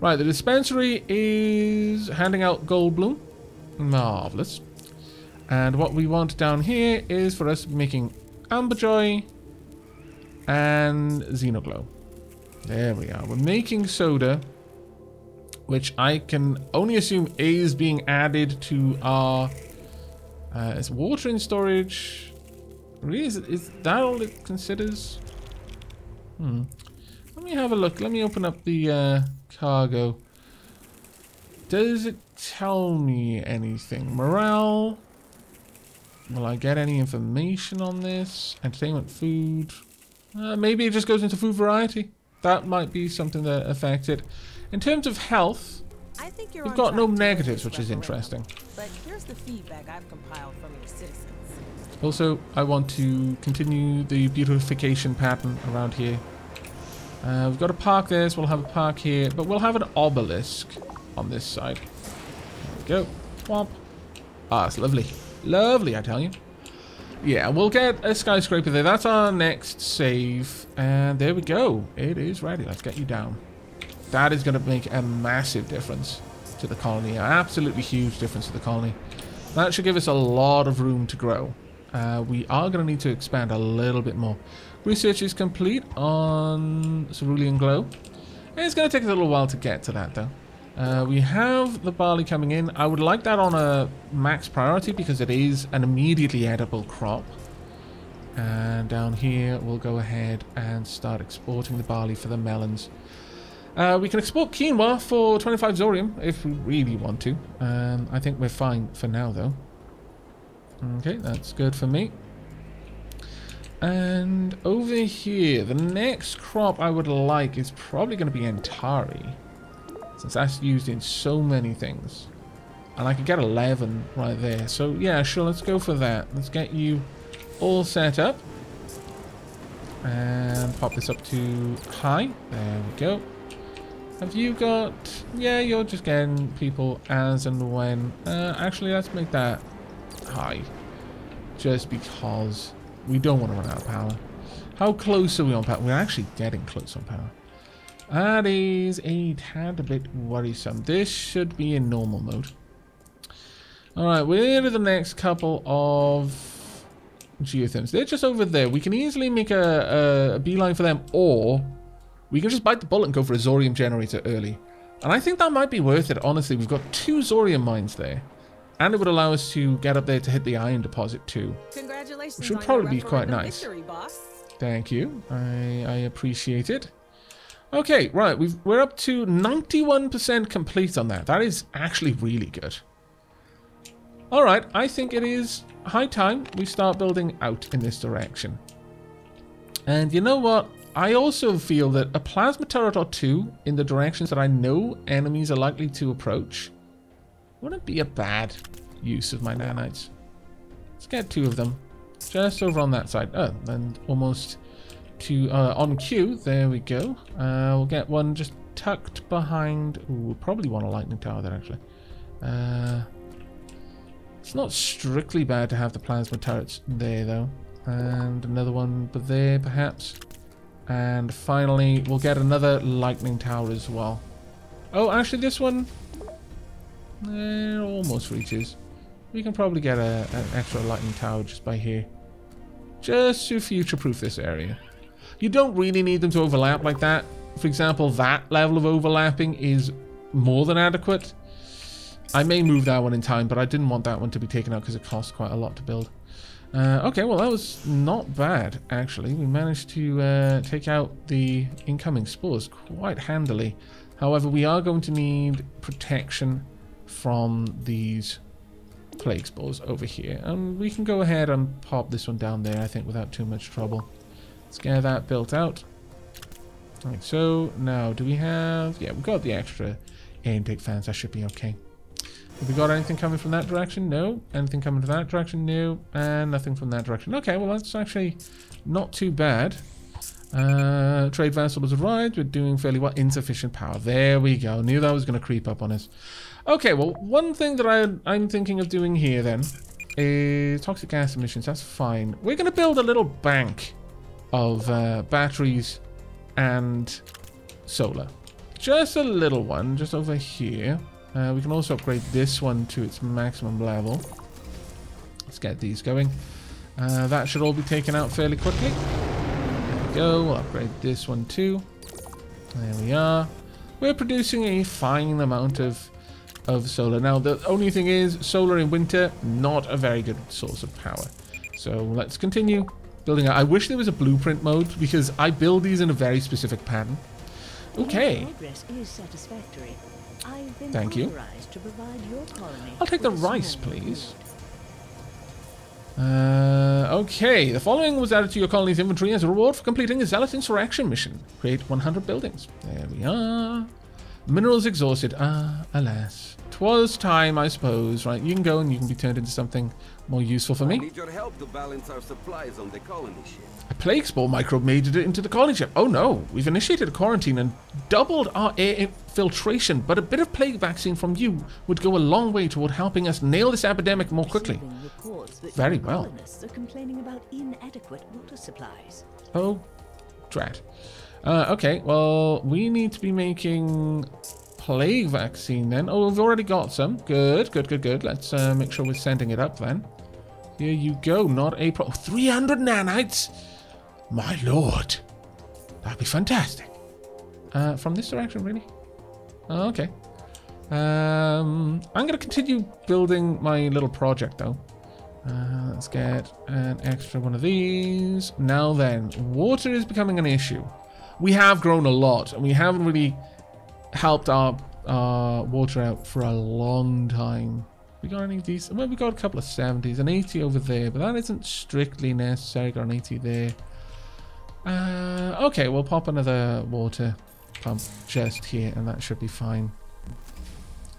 Right, the dispensary is handing out Goldbloom. Marvelous. And what we want down here is for us to be making Amberjoy and Xenoglow. There we are. We're making soda, which I can only assume is being added to our... Uh, it's water in storage... Really, is, is that all it considers? Hmm. Let me have a look. Let me open up the uh, cargo. Does it tell me anything? Morale. Will I get any information on this? Entertainment, food. Uh, maybe it just goes into food variety. That might be something that affects it. In terms of health, I think you're we've got no negatives, which is interesting. But here's the feedback I've compiled from your citizens. Also, I want to continue the beautification pattern around here. Uh, we've got a park there, so we'll have a park here. But we'll have an obelisk on this side. There we go. Womp. Ah, it's lovely. Lovely, I tell you. Yeah, we'll get a skyscraper there. That's our next save. And there we go. It is ready. Let's get you down. That is going to make a massive difference to the colony. An absolutely huge difference to the colony. That should give us a lot of room to grow. Uh, Uh, we are going to need to expand a little bit more. Research is complete on Cerulean Glow. It's going to take us a little while to get to that, though. Uh, we have the barley coming in. I would like that on a max priority because it is an immediately edible crop. And down here, we'll go ahead and start exporting the barley for the melons. Uh, we can export quinoa for twenty-five Zorium if we really want to. Um, I think we're fine for now, though. Okay, that's good for me. And over here, the next crop I would like is probably going to be Antari, since that's used in so many things. And I could get eleven right there. So, yeah, sure, let's go for that. Let's get you all set up and pop this up to high. There we go. Have you got, yeah, you're just getting people as and when. Uh, actually, let's make that high just because we don't want to run out of power. How close are we on power? We're actually getting close on power. That is a tad a bit worrisome. This should be in normal mode. All right, where are the next couple of geotherms? They're just over there. We can easily make a, a, a beeline for them, or we can just bite the bullet and go for a Zorium generator early. And I think that might be worth it, honestly. We've got two Zorium mines there, and it would allow us to get up there to hit the iron deposit too. Congratulations, which would probably be quite nice. Victory, boss. Thank you. I, I appreciate it. Okay, right. We've, we're up to ninety-one percent complete on that. That is actually really good. All right, I think it is high time we start building out in this direction. And you know what? I also feel that a plasma turret or two in the directions that I know enemies are likely to approach wouldn't be a bad use of my nanites. Let's get two of them just over on that side. Oh, and almost to uh, on cue. There we go. Uh, we'll get one just tucked behind. Ooh, we'll probably want a lightning tower there, actually. Uh... It's not strictly bad to have the plasma turrets there, though. And another one there, perhaps. And finally, we'll get another lightning tower as well. Oh, actually, this one eh, almost reaches. We can probably get a, an extra lightning tower just by here, just to future-proof this area. You don't really need them to overlap like that. For example, that level of overlapping is more than adequate. I may move that one in time, but I didn't want that one to be taken out because it costs quite a lot to build. Uh, okay, well, that was not bad, actually. We managed to uh, take out the incoming spores quite handily. However, we are going to need protection from these plague spores over here. And we can go ahead and pop this one down there, I think, without too much trouble. Let's get that built out. All right, so now do we have... Yeah, we've got the extra intake fans. That should be okay. Have we got anything coming from that direction? No. Anything coming from that direction? No. And nothing from that direction. Okay, well, that's actually not too bad. Uh, trade vessel has arrived. We're doing fairly well. Insufficient power. There we go. Knew that was going to creep up on us. Okay, well, one thing that I, I'm thinking of doing here, then, is toxic gas emissions. That's fine. We're going to build a little bank of uh, batteries and solar. Just a little one, just over here. Uh, we can also upgrade this one to its maximum level. Let's get these going. Uh, that should all be taken out fairly quickly. There we go. We'll upgrade this one too. There we are. We're producing a fine amount of, of solar. Now, the only thing is, solar in winter, not a very good source of power. So let's continue building out. I wish there was a blueprint mode because I build these in a very specific pattern. Okay. Progress is satisfactory. I've been Thank you. To provide your colony. I'll take the rice, please. Uh, okay, the following was added to your colony's inventory as a reward for completing a zealot insurrection mission. Create one hundred buildings. There we are. Minerals exhausted. Ah, alas. 'Twas time, I suppose. Right, you can go and you can be turned into something more useful for me. I need your help to balance our supplies on the colony ship. A plague spore microbe made it into the colony ship. Oh no, we've initiated a quarantine and doubled our air filtration, but a bit of plague vaccine from you would go a long way toward helping us nail this epidemic more quickly. Very well. Colonists are complaining about inadequate water supplies. Oh, drat. Uh, okay, well, we need to be making plague vaccine then. Oh, we've already got some. Good, good, good, good. Let's uh, make sure we're sending it up then. There you go. Not a pro. three hundred nanites? My lord. That'd be fantastic. Uh, from this direction, really? Oh, okay. Um, I'm going to continue building my little project, though. Uh, let's get an extra one of these. Now then, water is becoming an issue. We have grown a lot, and we haven't really helped our uh, water out for a long time. We got any of these? Well, we got a couple of seventies, an eighty over there, but that isn't strictly necessary. Got an eighty there. Uh, okay, we'll pop another water pump just here, and that should be fine.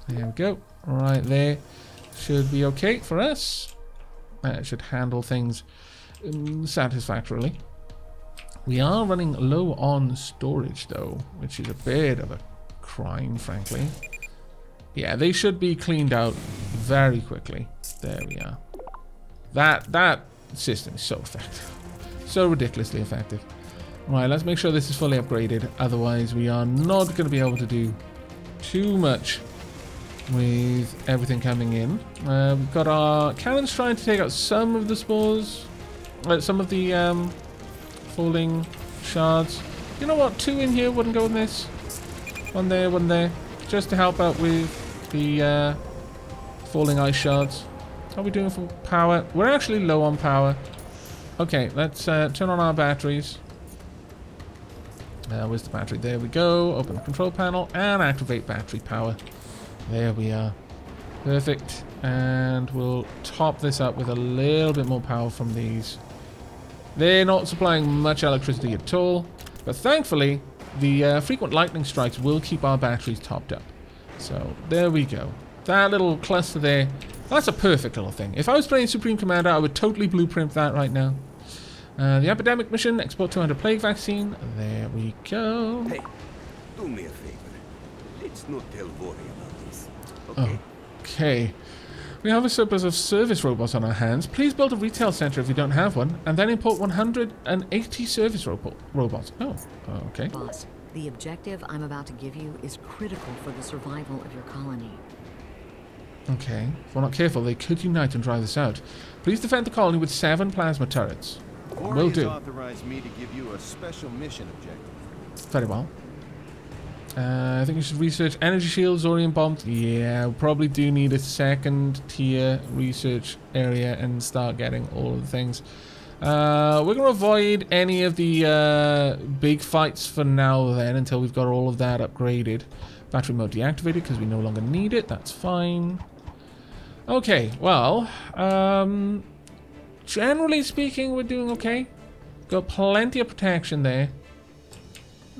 There we go. Right there. Should be okay for us. That should handle things um, satisfactorily. We are running low on storage, though, which is a bit of a crime, frankly. Yeah, they should be cleaned out very quickly. There we are. That that system is so effective. So ridiculously effective. Right, let's make sure this is fully upgraded. Otherwise, we are not going to be able to do too much with everything coming in. Uh, we've got our cannons trying to take out some of the spores. Uh, some of the um, falling shards. You know what? Two in here wouldn't go in this. One there, one there. Just to help out with the uh, falling ice shards. How are we doing for power? We're actually low on power. Okay, let's uh, turn on our batteries. Uh, where's the battery? There we go. Open the control panel and activate battery power. There we are. Perfect. And we'll top this up with a little bit more power from these. They're not supplying much electricity at all, but thankfully the uh, frequent lightning strikes will keep our batteries topped up. So there we go. That little cluster there, that's a perfect little thing. If I was playing Supreme Commander, I would totally blueprint that right now. Uh, the epidemic mission, export two hundred plague vaccine. There we go. Hey, do me a favor. Let's not tell Vori about this. Okay. Okay. We have a surplus of service robots on our hands. Please build a retail center if you don't have one, and then import one hundred eighty service robo robots. Oh, okay. Boss, the objective I'm about to give you is critical for the survival of your colony. Okay. If we're not careful, they could unite and drive us out. Please defend the colony with seven plasma turrets. Will do. Authorized me to give you a special mission objective. Very well. Uh, I think we should research energy shields, Zorian bombs. Yeah, we probably do need a second tier research area and start getting all of the things. Uh, we're going to avoid any of the uh, big fights for now then until we've got all of that upgraded. Battery mode deactivated because we no longer need it. That's fine. Okay, well, um, generally speaking, we're doing okay. Got plenty of protection there.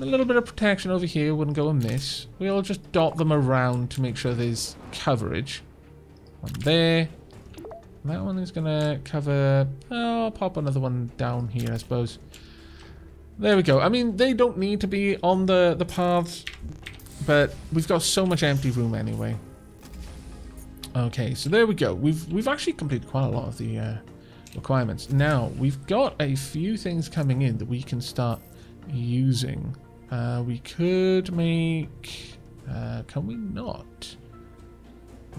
A little bit of protection over here wouldn't go amiss. We'll just dot them around to make sure there's coverage. One there. That one is going to cover... Oh, I'll pop another one down here, I suppose. There we go. I mean, they don't need to be on the, the paths, but we've got so much empty room anyway. Okay, so there we go. We've, we've actually completed quite a lot of the uh, requirements. Now, we've got a few things coming in that we can start using. Uh, we could make... Uh, can we not?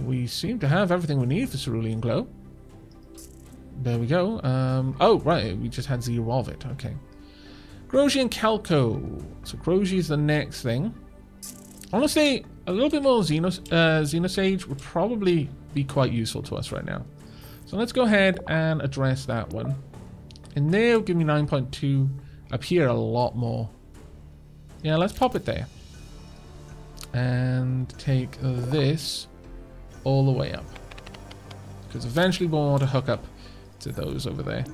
We seem to have everything we need for Cerulean Glow. There we go. Um, oh, right. We just had zero of it. Okay. Groji and Calco. So Groji is the next thing. Honestly, a little bit more Xenos, uh, Xenosage would probably be quite useful to us right now. So let's go ahead and address that one. And they'll give me nine point two... Up here a lot more. Yeah, let's pop it there. And take this all the way up. Because eventually we'll want to hook up to those over there.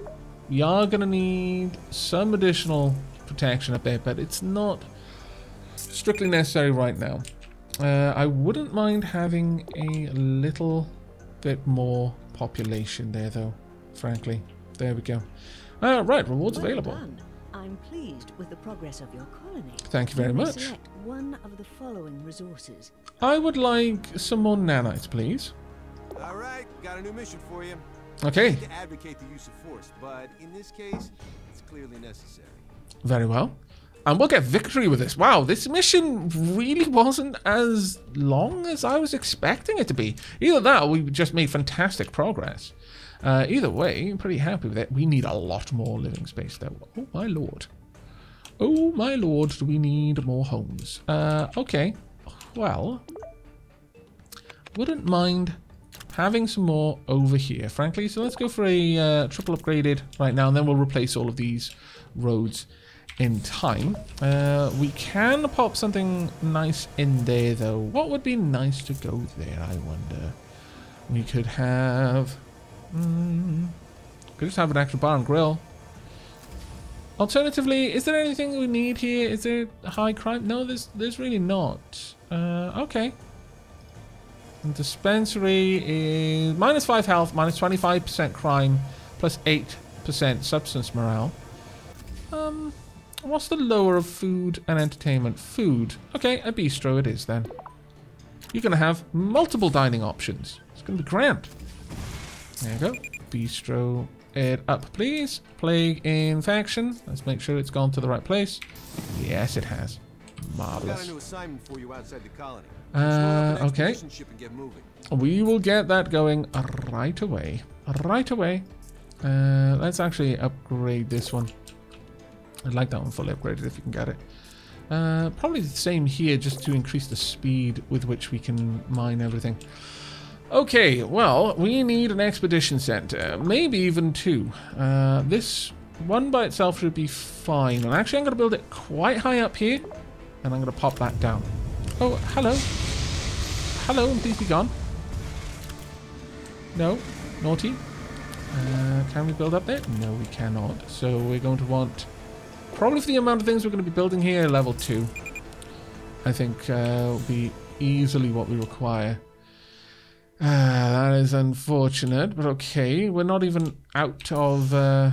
We are going to need some additional protection up there, but it's not strictly necessary right now. Uh, I wouldn't mind having a little bit more population there, though, frankly. There we go. Uh, right, rewards available. I'm pleased with the progress of your colony. Thank you very much. Select one of the following resources. I would like some more nanites, please. All right, got a new mission for you. Okay. To advocate the use of force, but in this case, it's clearly necessary. Very well. And we'll get victory with this. Wow, this mission really wasn't as long as I was expecting it to be. Either that or we just made fantastic progress. Uh, either way, I'm pretty happy with it. We need a lot more living space, though. Oh, my lord. Oh, my lord, do we need more homes? Uh, okay. Well, wouldn't mind having some more over here, frankly. So let's go for a uh, triple upgraded right now, and then we'll replace all of these roads in time. Uh, we can pop something nice in there, though. What would be nice to go there, I wonder? We could have... Mm, could just have an extra bar and grill. Alternatively, is there anything we need here? Is there high crime? No, there's, there's really not. Uh, okay. Dispensary is minus five health, minus twenty-five percent crime, plus eight percent substance morale. Um, what's the lower of food and entertainment? Food. Okay, a bistro it is then. You're gonna have multiple dining options. It's gonna be grand. There you go. Bistro it up, please. Plague infection. Let's make sure it's gone to the right place. Yes, it has. Marvelous. I've got a new assignment for you outside the colony. Uh, okay. We will get that going right away. Right away. Uh, let's actually upgrade this one. I'd like that one fully upgraded if you can get it. Uh, probably the same here, just to increase the speed with which we can mine everything. Okay, well, we need an expedition center. Maybe even two. Uh, this one by itself should be fine. And actually, I'm going to build it quite high up here. And I'm going to pop that down. Oh, hello. Hello, and please be gone. No, naughty. Uh, can we build up there? No, we cannot. So we're going to want, probably for the amount of things we're going to be building here, level two. I think uh, will be easily what we require. Uh, that is unfortunate, but okay. We're not even out of... Uh...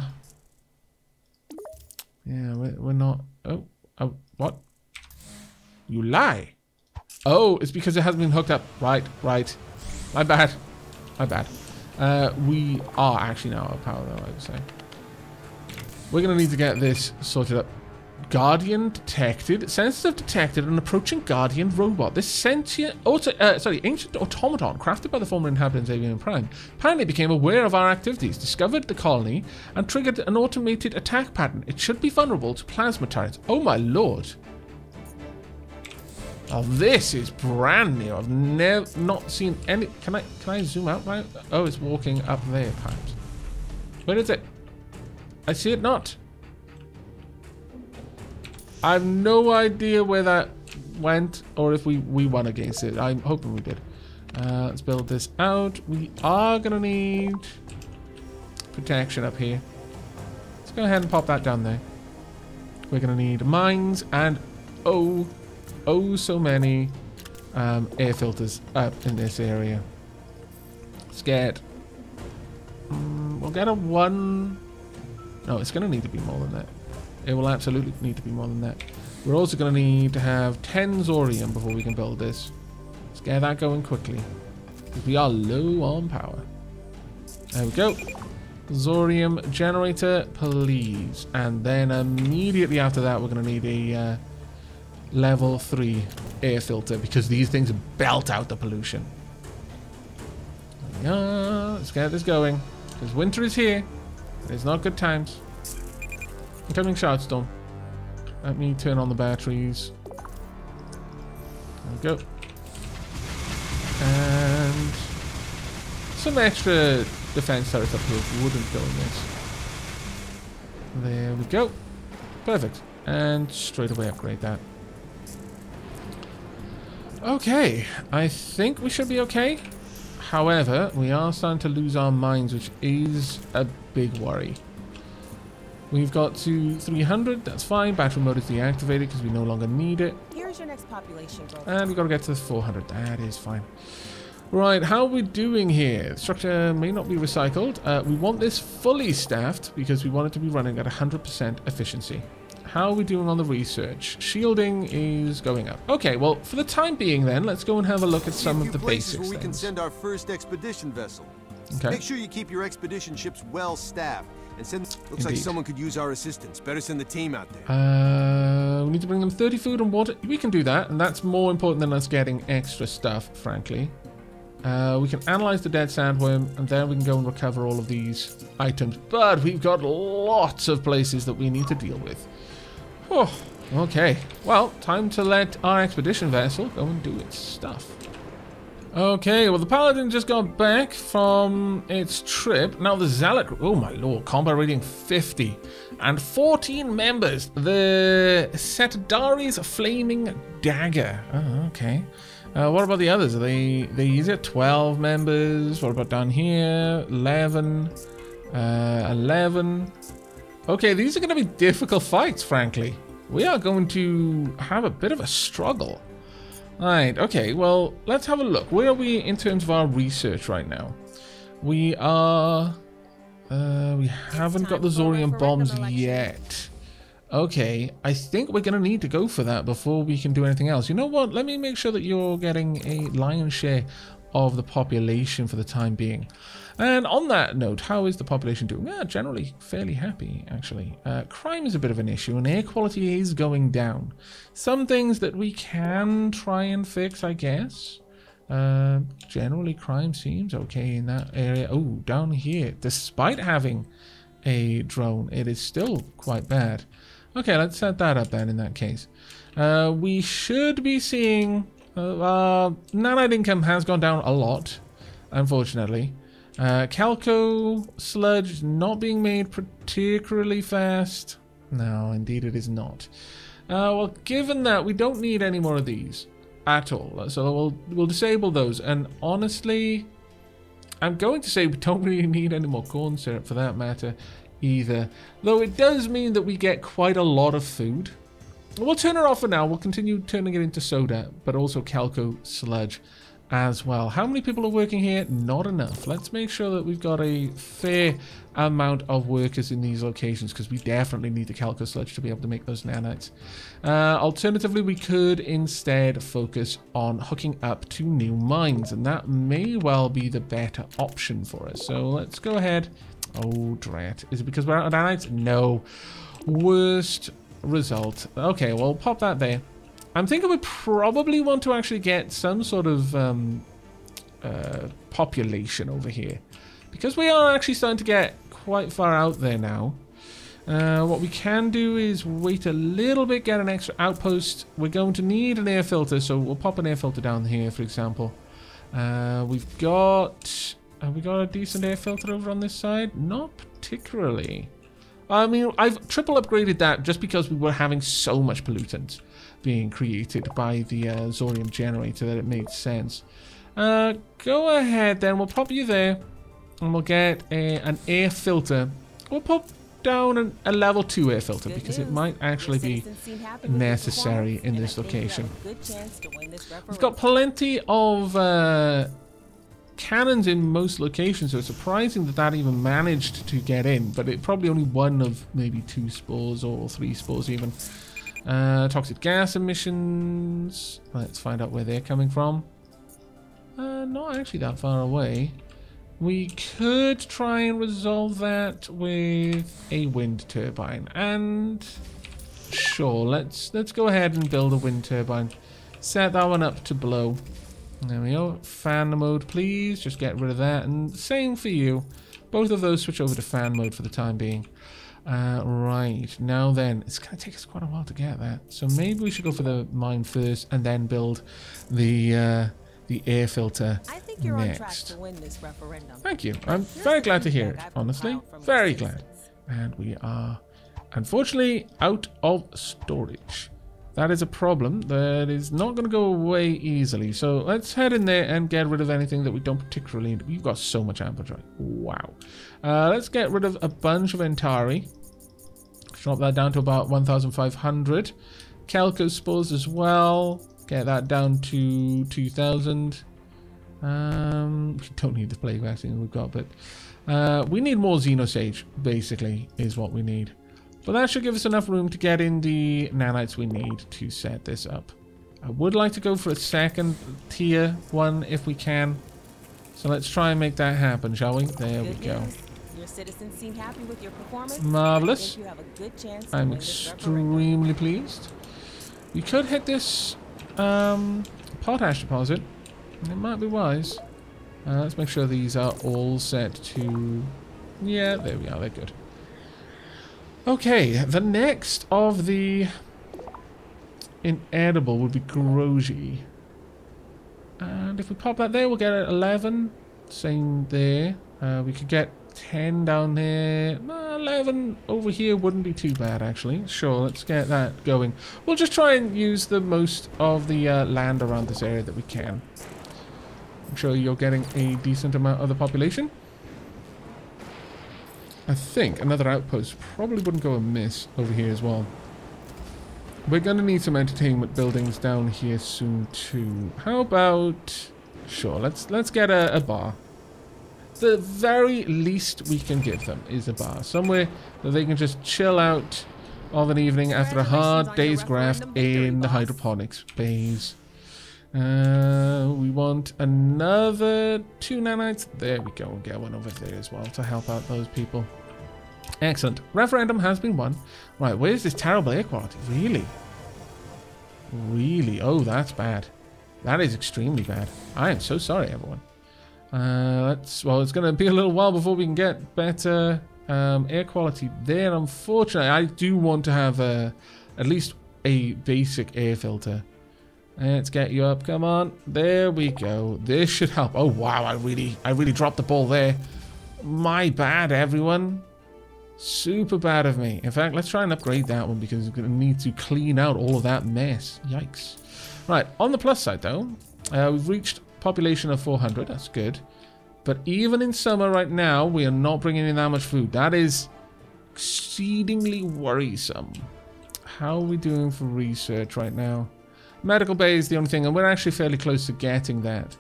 Yeah, we're, we're not... Oh, oh, what? You lie. Oh, it's because it hasn't been hooked up. Right, right. My bad. My bad. Uh, we are actually now out of power, though, I would say. We're going to need to get this sorted up. Guardian detected. Sensitive detected. An approaching guardian robot. This sentient... Auto, uh, sorry, ancient automaton crafted by the former inhabitants of Aven Prime apparently became aware of our activities, discovered the colony, and triggered an automated attack pattern. It should be vulnerable to plasma turrets. Oh, my lord. Oh, this is brand new. I've never not seen any. Can I can I zoom out? Right? Oh, it's walking up there, perhaps. Where is it? I see it not. I have no idea where that went, or if we we won against it. I'm hoping we did. Uh, let's build this out. We are gonna need protection up here. Let's go ahead and pop that down there. We're gonna need mines and oh. Oh, so many um, air filters up in this area. Scared. Mm, we'll get a one. No, it's going to need to be more than that. It will absolutely need to be more than that. We're also going to need to have ten Zorium before we can build this. Let's get that going quickly. We are low on power. There we go. Zorium generator, please. And then immediately after that, we're going to need a... Uh, Level three air filter, because these things belt out the pollution. Yeah, let's get this going, because winter is here. It's not good times. Incoming shoutstorm. Let me turn on the batteries. There we go. And some extra defense turrets up here wouldn't go in this. There we go. Perfect. And straight away upgrade that. Okay, I think we should be okay. However, we are starting to lose our mines, which is a big worry. We've got to three hundred, that's fine. Battery mode is deactivated because we no longer need it. Here's your next population growth. And we've got to get to the four hundred, that is fine. Right, how are we doing here? Structure may not be recycled. Uh, we want this fully staffed because we want it to be running at one hundred percent efficiency. How are we doing on the research? Shielding is going up. Okay, well, for the time being then, let's go and have a look at some of the basics where we can send our first expedition vessel. Okay. Make sure you keep your expedition ships well staffed and send. Looks Indeed. Like someone could use our assistance. Better send the team out there. Uh, we need to bring them thirty food and water. We can do that, and that's more important than us getting extra stuff, frankly. Uh, we can analyze the dead sandworm, and then we can go and recover all of these items. But we've got lots of places that we need to deal with. Oh, okay. Well, time to let our expedition vessel go and do its stuff. Okay, well, the Paladin just got back from its trip. Now the Zealot... Oh, my lord. Combat rating fifty. And fourteen members. The Setadari's Flaming Dagger. Oh, okay. Uh, what about the others? Are they... they use it? twelve members. What about down here? eleven. Uh, eleven. Okay, these are going to be difficult fights, frankly. We are going to have a bit of a struggle. Alright, okay, well, let's have a look. Where are we in terms of our research right now? We are... Uh, we haven't got the Zorian bombs yet. Okay, I think we're going to need to go for that before we can do anything else. You know what? Let me make sure that you're getting a lion's share of the population for the time being. And on that note, how is the population doing? Yeah, generally fairly happy, actually. Uh, crime is a bit of an issue, and air quality is going down. Some things that we can try and fix, I guess. Uh, generally, crime seems okay in that area. Oh, down here, despite having a drone, it is still quite bad. Okay, let's set that up then in that case. Uh, we should be seeing... Uh, uh, Nanite income has gone down a lot, unfortunately. Uh, Calco sludge not being made particularly fast. No, indeed it is not. Uh, well, given that, we don't need any more of these at all. So we'll, we'll disable those. And honestly, I'm going to say we don't really need any more corn syrup for that matter either. Though it does mean that we get quite a lot of food. We'll turn it off for now. We'll continue turning it into soda, but also Calco sludge as well. How many people are working here? Not enough. Let's make sure that we've got a fair amount of workers in these locations, because we definitely need the Calco sludge to be able to make those nanites. Uh, alternatively, we could instead focus on hooking up to new mines, and that may well be the better option for us. So let's go ahead. Oh, drat. Is it because we're out of nanites? No. Worst result. Okay, well, pop that there. I'm thinking we probably want to actually get some sort of um, uh, population over here, because we are actually starting to get quite far out there now. Uh, what we can do is wait a little bit, get an extra outpost. We're going to need an air filter, so we'll pop an air filter down here, for example. Uh, we've got... Have we got a decent air filter over on this side? Not particularly. I mean, I've triple upgraded that just because we were having so much pollutant being created by the uh, Zorium generator that it made sense. Uh, go ahead then, we'll pop you there, and we'll get a, an air filter. We'll pop down an, a level two air filter because it might actually be necessary in this location. We've got plenty of uh, cannons in most locations, so it's surprising that that even managed to get in, but it probably only one of maybe two spores or three spores even. Uh, toxic gas emissions. Let's find out where they're coming from. Uh, not actually that far away. We could try and resolve that with a wind turbine. And sure, let's let's go ahead and build a wind turbine. Set that one up to blow. There we go. Fan mode, please. Just get rid of that. And same for you. Both of those switch over to fan mode for the time being. Uh, right, now then, it's going to take us quite a while to get that, so maybe we should go for the mine first and then build the uh, the air filter next. I think you're on track to win this referendum. Thank you. I'm very glad to hear it, honestly. Very glad. And we are, unfortunately, out of storage. That is a problem that is not going to go away easily, so let's head in there and get rid of anything that we don't particularly need. We've got so much amperage. Wow. Uh, let's get rid of a bunch of Entari. Drop that down to about one thousand five hundred. Calco spores as well. Get that down to two thousand. Um, we don't need the plague vaccine we've got, but uh, we need more Xenosage, basically, is what we need. But that should give us enough room to get in the nanites we need to set this up. I would like to go for a second tier one if we can. So let's try and make that happen, shall we? There we go. Your citizens seem happy with your performance. Marvelous. I'm extremely pleased. We could hit this um, potash deposit. It might be wise. Uh, let's make sure these are all set to... yeah, there we are, they're good. Okay, the next of the inedible would be Groji. And if we pop that there, we'll get eleven. Same there. Uh, we could get ten down there. Uh, eleven over here wouldn't be too bad, actually. Sure, let's get that going. We'll just try and use the most of the uh, land around this area that we can. I'm sure you're getting a decent amount of the population. I think another outpost probably wouldn't go amiss over here as well. We're going to need some entertainment buildings down here soon too. How about... sure, let's let's get a, a bar. The very least we can give them is a bar. Somewhere that they can just chill out of an evening after a hard day's graft in the hydroponics phase. Uh, we want another two nanites. There we go. We'll get one over there as well to help out those people. Excellent. Referendum has been won. Right, where's this terrible air quality? Really? Really? Oh, that's bad. That is extremely bad. I am so sorry, everyone. Uh, let's, well, it's going to be a little while before we can get better um, air quality there. Unfortunately, I do want to have a, at least a basic air filter. Let's get you up. Come on. There we go. This should help. Oh, wow. I really, I really dropped the ball there. My bad, everyone. Super bad of me. In fact, let's try and upgrade that one because we're going to need to clean out all of that mess. Yikes. Right. On the plus side, though, uh, we've reached population of four hundred. That's good. But even in summer right now, we are not bringing in that much food. That is exceedingly worrisome. How are we doing for research right now? Medical bay is the only thing, and we're actually fairly close to getting that.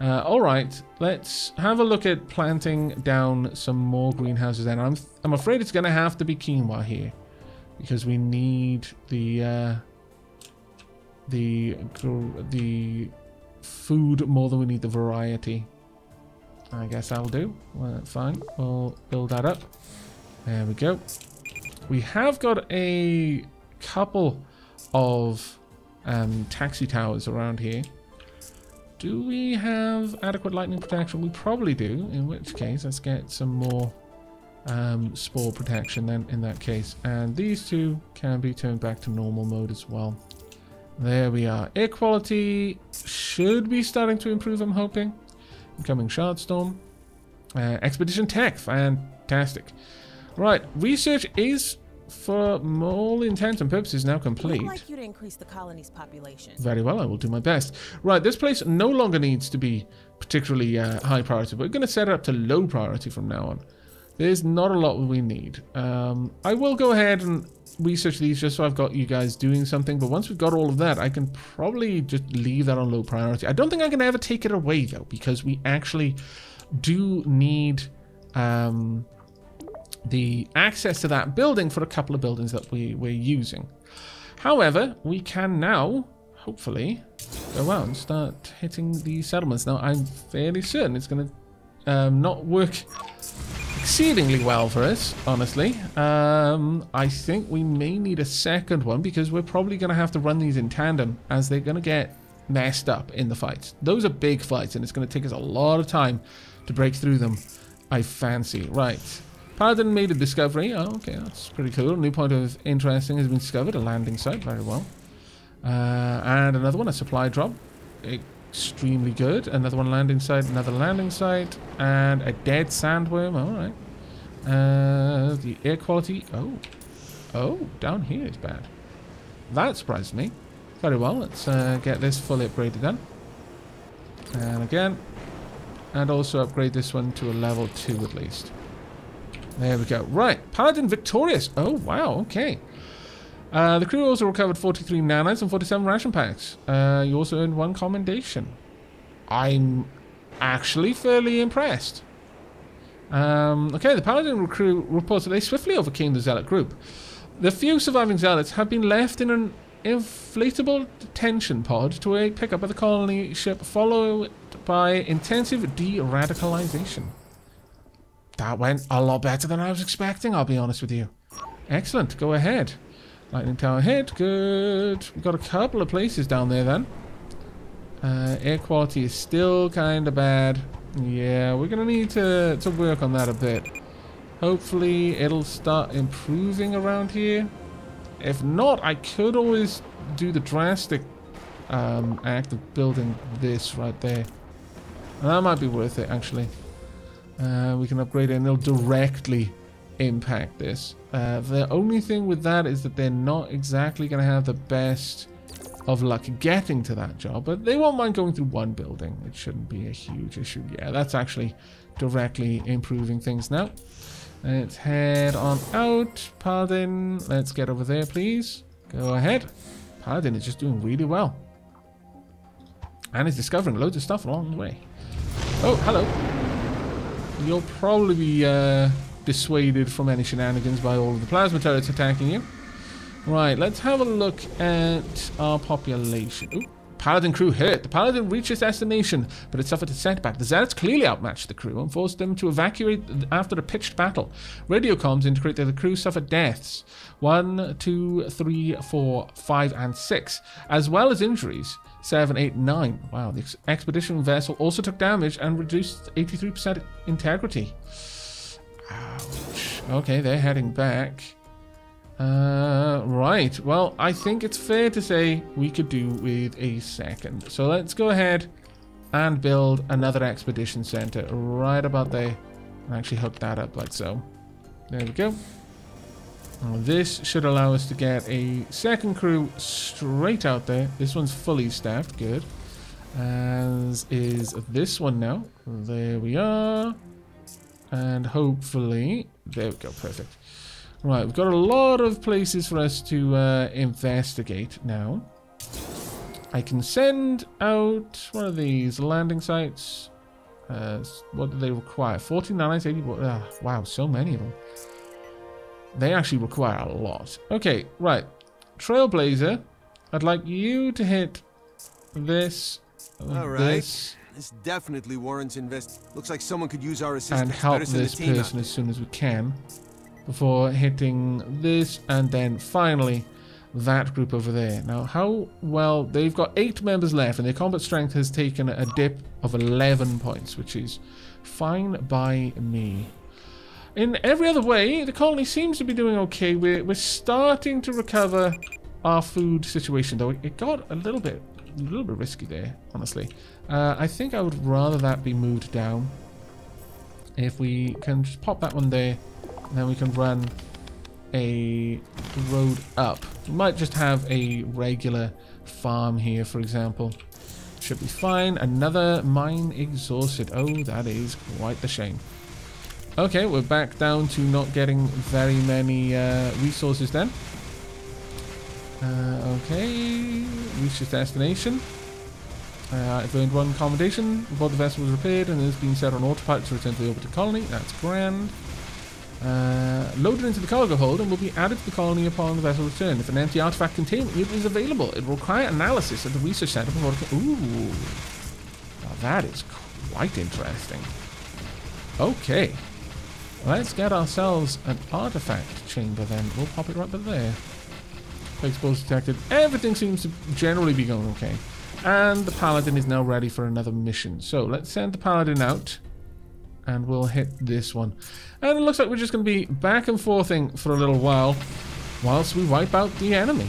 Uh, all right, let's have a look at planting down some more greenhouses then. I'm, I'm afraid it's going to have to be quinoa here, because we need the, uh, the, the food more than we need the variety. I guess that'll do. Well, that's fine. We'll build that up. There we go. We have got a couple of... Um, taxi towers around here. Do we have adequate lightning protection? We probably do, in which case let's get some more um, spore protection then in that case. And these two can be turned back to normal mode as well. There we are. Air quality should be starting to improve, I'm hoping. Incoming Shardstorm. Uh, Expedition Tech, fantastic. Right, research is... for all intents and purposes now complete. I'd like you to increase the colony's population. Very well, I will do my best. Right, this place no longer needs to be particularly uh, high priority. We're going to set it up to low priority from now on. There's not a lot we need. Um, I will go ahead and research these just so I've got you guys doing something. But once we've got all of that, I can probably just leave that on low priority. I don't think I can ever take it away, though, because we actually do need... Um, the access to that building for a couple of buildings that we we're using. However, we can now hopefully go out and start hitting the settlements. Now I'm fairly certain it's going to um, not work exceedingly well for us, honestly. Um, I think we may need a second one because we're probably going to have to run these in tandem as they're going to get messed up in the fights. Those are big fights and it's going to take us a lot of time to break through them, I fancy. Right. Paladin made a discovery. Oh, okay, that's pretty cool. A new point of interesting has been discovered. A landing site, very well. Uh, and another one, a supply drop. Extremely good. Another one, landing site. Another landing site. And a dead sandworm. All right. Uh, the air quality. Oh. Oh, down here is bad. That surprised me. Very well. Let's uh, get this fully upgraded then. And again. And also upgrade this one to a level two at least. There we go. Right. Paladin victorious. Oh, wow. Okay. Uh, the crew also recovered forty-three nanites and forty-seven ration packs. Uh, you also earned one commendation. I'm actually fairly impressed. Um, okay. The Paladin crew reports that they swiftly overcame the zealot group. The few surviving zealots have been left in an inflatable detention pod to a pickup at the colony ship, followed by intensive de-radicalization. That went a lot better than I was expecting, I'll be honest with you. Excellent, go ahead. Lightning tower hit, good. We've got a couple of places down there then. Uh, air quality is still kind of bad. Yeah, we're gonna need to, to work on that a bit. Hopefully it'll start improving around here. If not, I could always do the drastic um, act of building this right there. That might be worth it, actually. Uh, we can upgrade it and it'll directly impact this. Uh, the only thing with that is that they're not exactly going to have the best of luck getting to that job, but they won't mind going through one building. It shouldn't be a huge issue. Yeah, that's actually directly improving things now. Let's head on out. Paladin, let's get over there, please. Go ahead. Paladin is just doing really well. And is discovering loads of stuff along the way. Oh, hello. You'll probably be uh, dissuaded from any shenanigans by all of the plasma turrets attacking you. Right, let's have a look at our population. Ooh, Paladin crew hurt. The Paladin reached its destination, but it suffered a setback. The Zealots clearly outmatched the crew and forced them to evacuate after a pitched battle. Radio comms indicate that the crew suffered deaths. One, two, three, four, five, and six, as well as injuries. Seven, eight, nine. Wow, the ex expedition vessel also took damage and reduced eighty-three percent integrity. Ouch. Okay, they're heading back. Uh, right. Well, I think it's fair to say we could do with a second. So let's go ahead and build another expedition center right about there. I actually hook that up like so. There we go. This should allow us to get a second crew straight out there. This one's fully staffed. Good. As is this one now. There we are. And hopefully... There we go. Perfect. Right, we've got a lot of places for us to uh, investigate now. I can send out one of these landing sites. Uh, what do they require? fourteen allies, eighty... Uh, wow, so many of them. They actually require a lot. Okay, right. Trailblazer, I'd like you to hit this. All right. This, this definitely warrants invest. Looks like someone could use our assistance. And help this person as soon as we can. Before hitting this, and then finally that group over there. Now, how well they've got eight members left, and their combat strength has taken a dip of eleven points, which is fine by me. In every other way, the colony seems to be doing okay. We're we're starting to recover our food situation, though it got a little bit a little bit risky there, honestly. Uh, I think I would rather that be moved down. If we can just pop that one there. And then we can run a road up. We might just have a regular farm here, for example. Should be fine. Another mine exhausted. Oh, that is quite the shame. Okay, we're back down to not getting very many uh, resources then. Uh, okay, reached its destination. Uh, I've earned one accommodation. Before the vessel was repaired and it has been set on autopilot to return to the orbital colony. That's grand. Uh, loaded into the cargo hold and will be added to the colony upon the vessel return. If an empty artifact containing it is available, it will require analysis at the research center before it can... Ooh. Now that is quite interesting. Okay. Let's get ourselves an artifact chamber then. We'll pop it right up there. Plague spores detected. Everything seems to generally be going okay. And the Paladin is now ready for another mission. So let's send the Paladin out. And we'll hit this one. And it looks like we're just going to be back and forthing for a little while whilst we wipe out the enemy.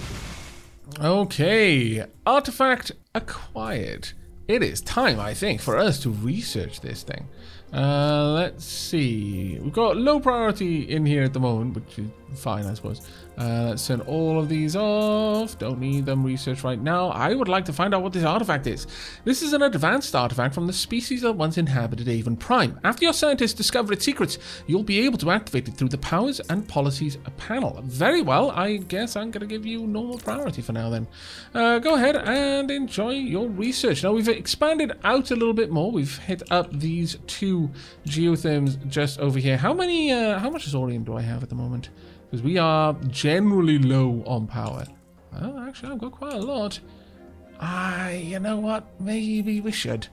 Okay. Artifact acquired. It is time, I think, for us to research this thing. Uh, let's see. We've got low priority in here at the moment, which is fine, I suppose. Uh, let's turn all of these off. Don't need them researched right now. I would like to find out what this artifact is. This is an advanced artifact from the species that once inhabited Aven Prime. After your scientists discover its secrets, you'll be able to activate it through the powers and policies panel. Very well. I guess I'm going to give you normal priority for now then. Uh, go ahead and enjoy your research. Now, we've expanded out a little bit more. We've hit up these two geotherms just over here. How many, uh, how much Azorium do I have at the moment? Because we are generally low on power. Oh, actually, I've got quite a lot. Ah, you know what? Maybe we should.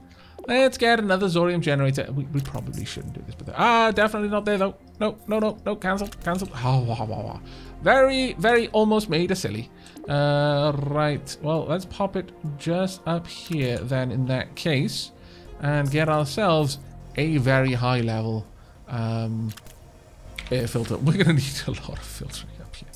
Let's get another Azorium generator. We, we probably shouldn't do this, but ah, definitely not there though. No, no, no, no. Cancel, cancel. Oh, wow, wow, wow. Very, very almost made a silly. Uh, right. Well, let's pop it just up here then. In that case, and get ourselves a very high level um, air filter. We're going to need a lot of filtering up here.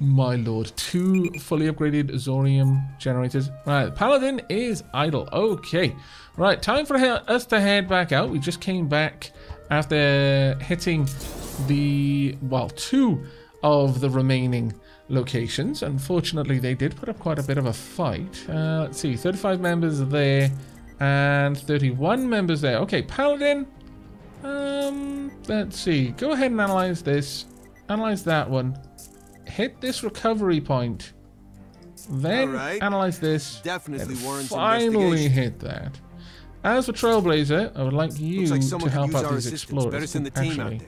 My lord. Two fully upgraded Zorium generators. Right, Paladin is idle. Okay. Right, time for us to head back out. We just came back after hitting the, well, two of the remaining locations. Unfortunately, they did put up quite a bit of a fight. Uh, let's see, thirty-five members there and thirty-one members there. Okay, Paladin. Um, let's see. Go ahead and analyze this. Analyze that one. Hit this recovery point. Then right. analyze this. Definitely warrants finally hit that. As for Trailblazer, I would like you like to help out these explorers. The actually.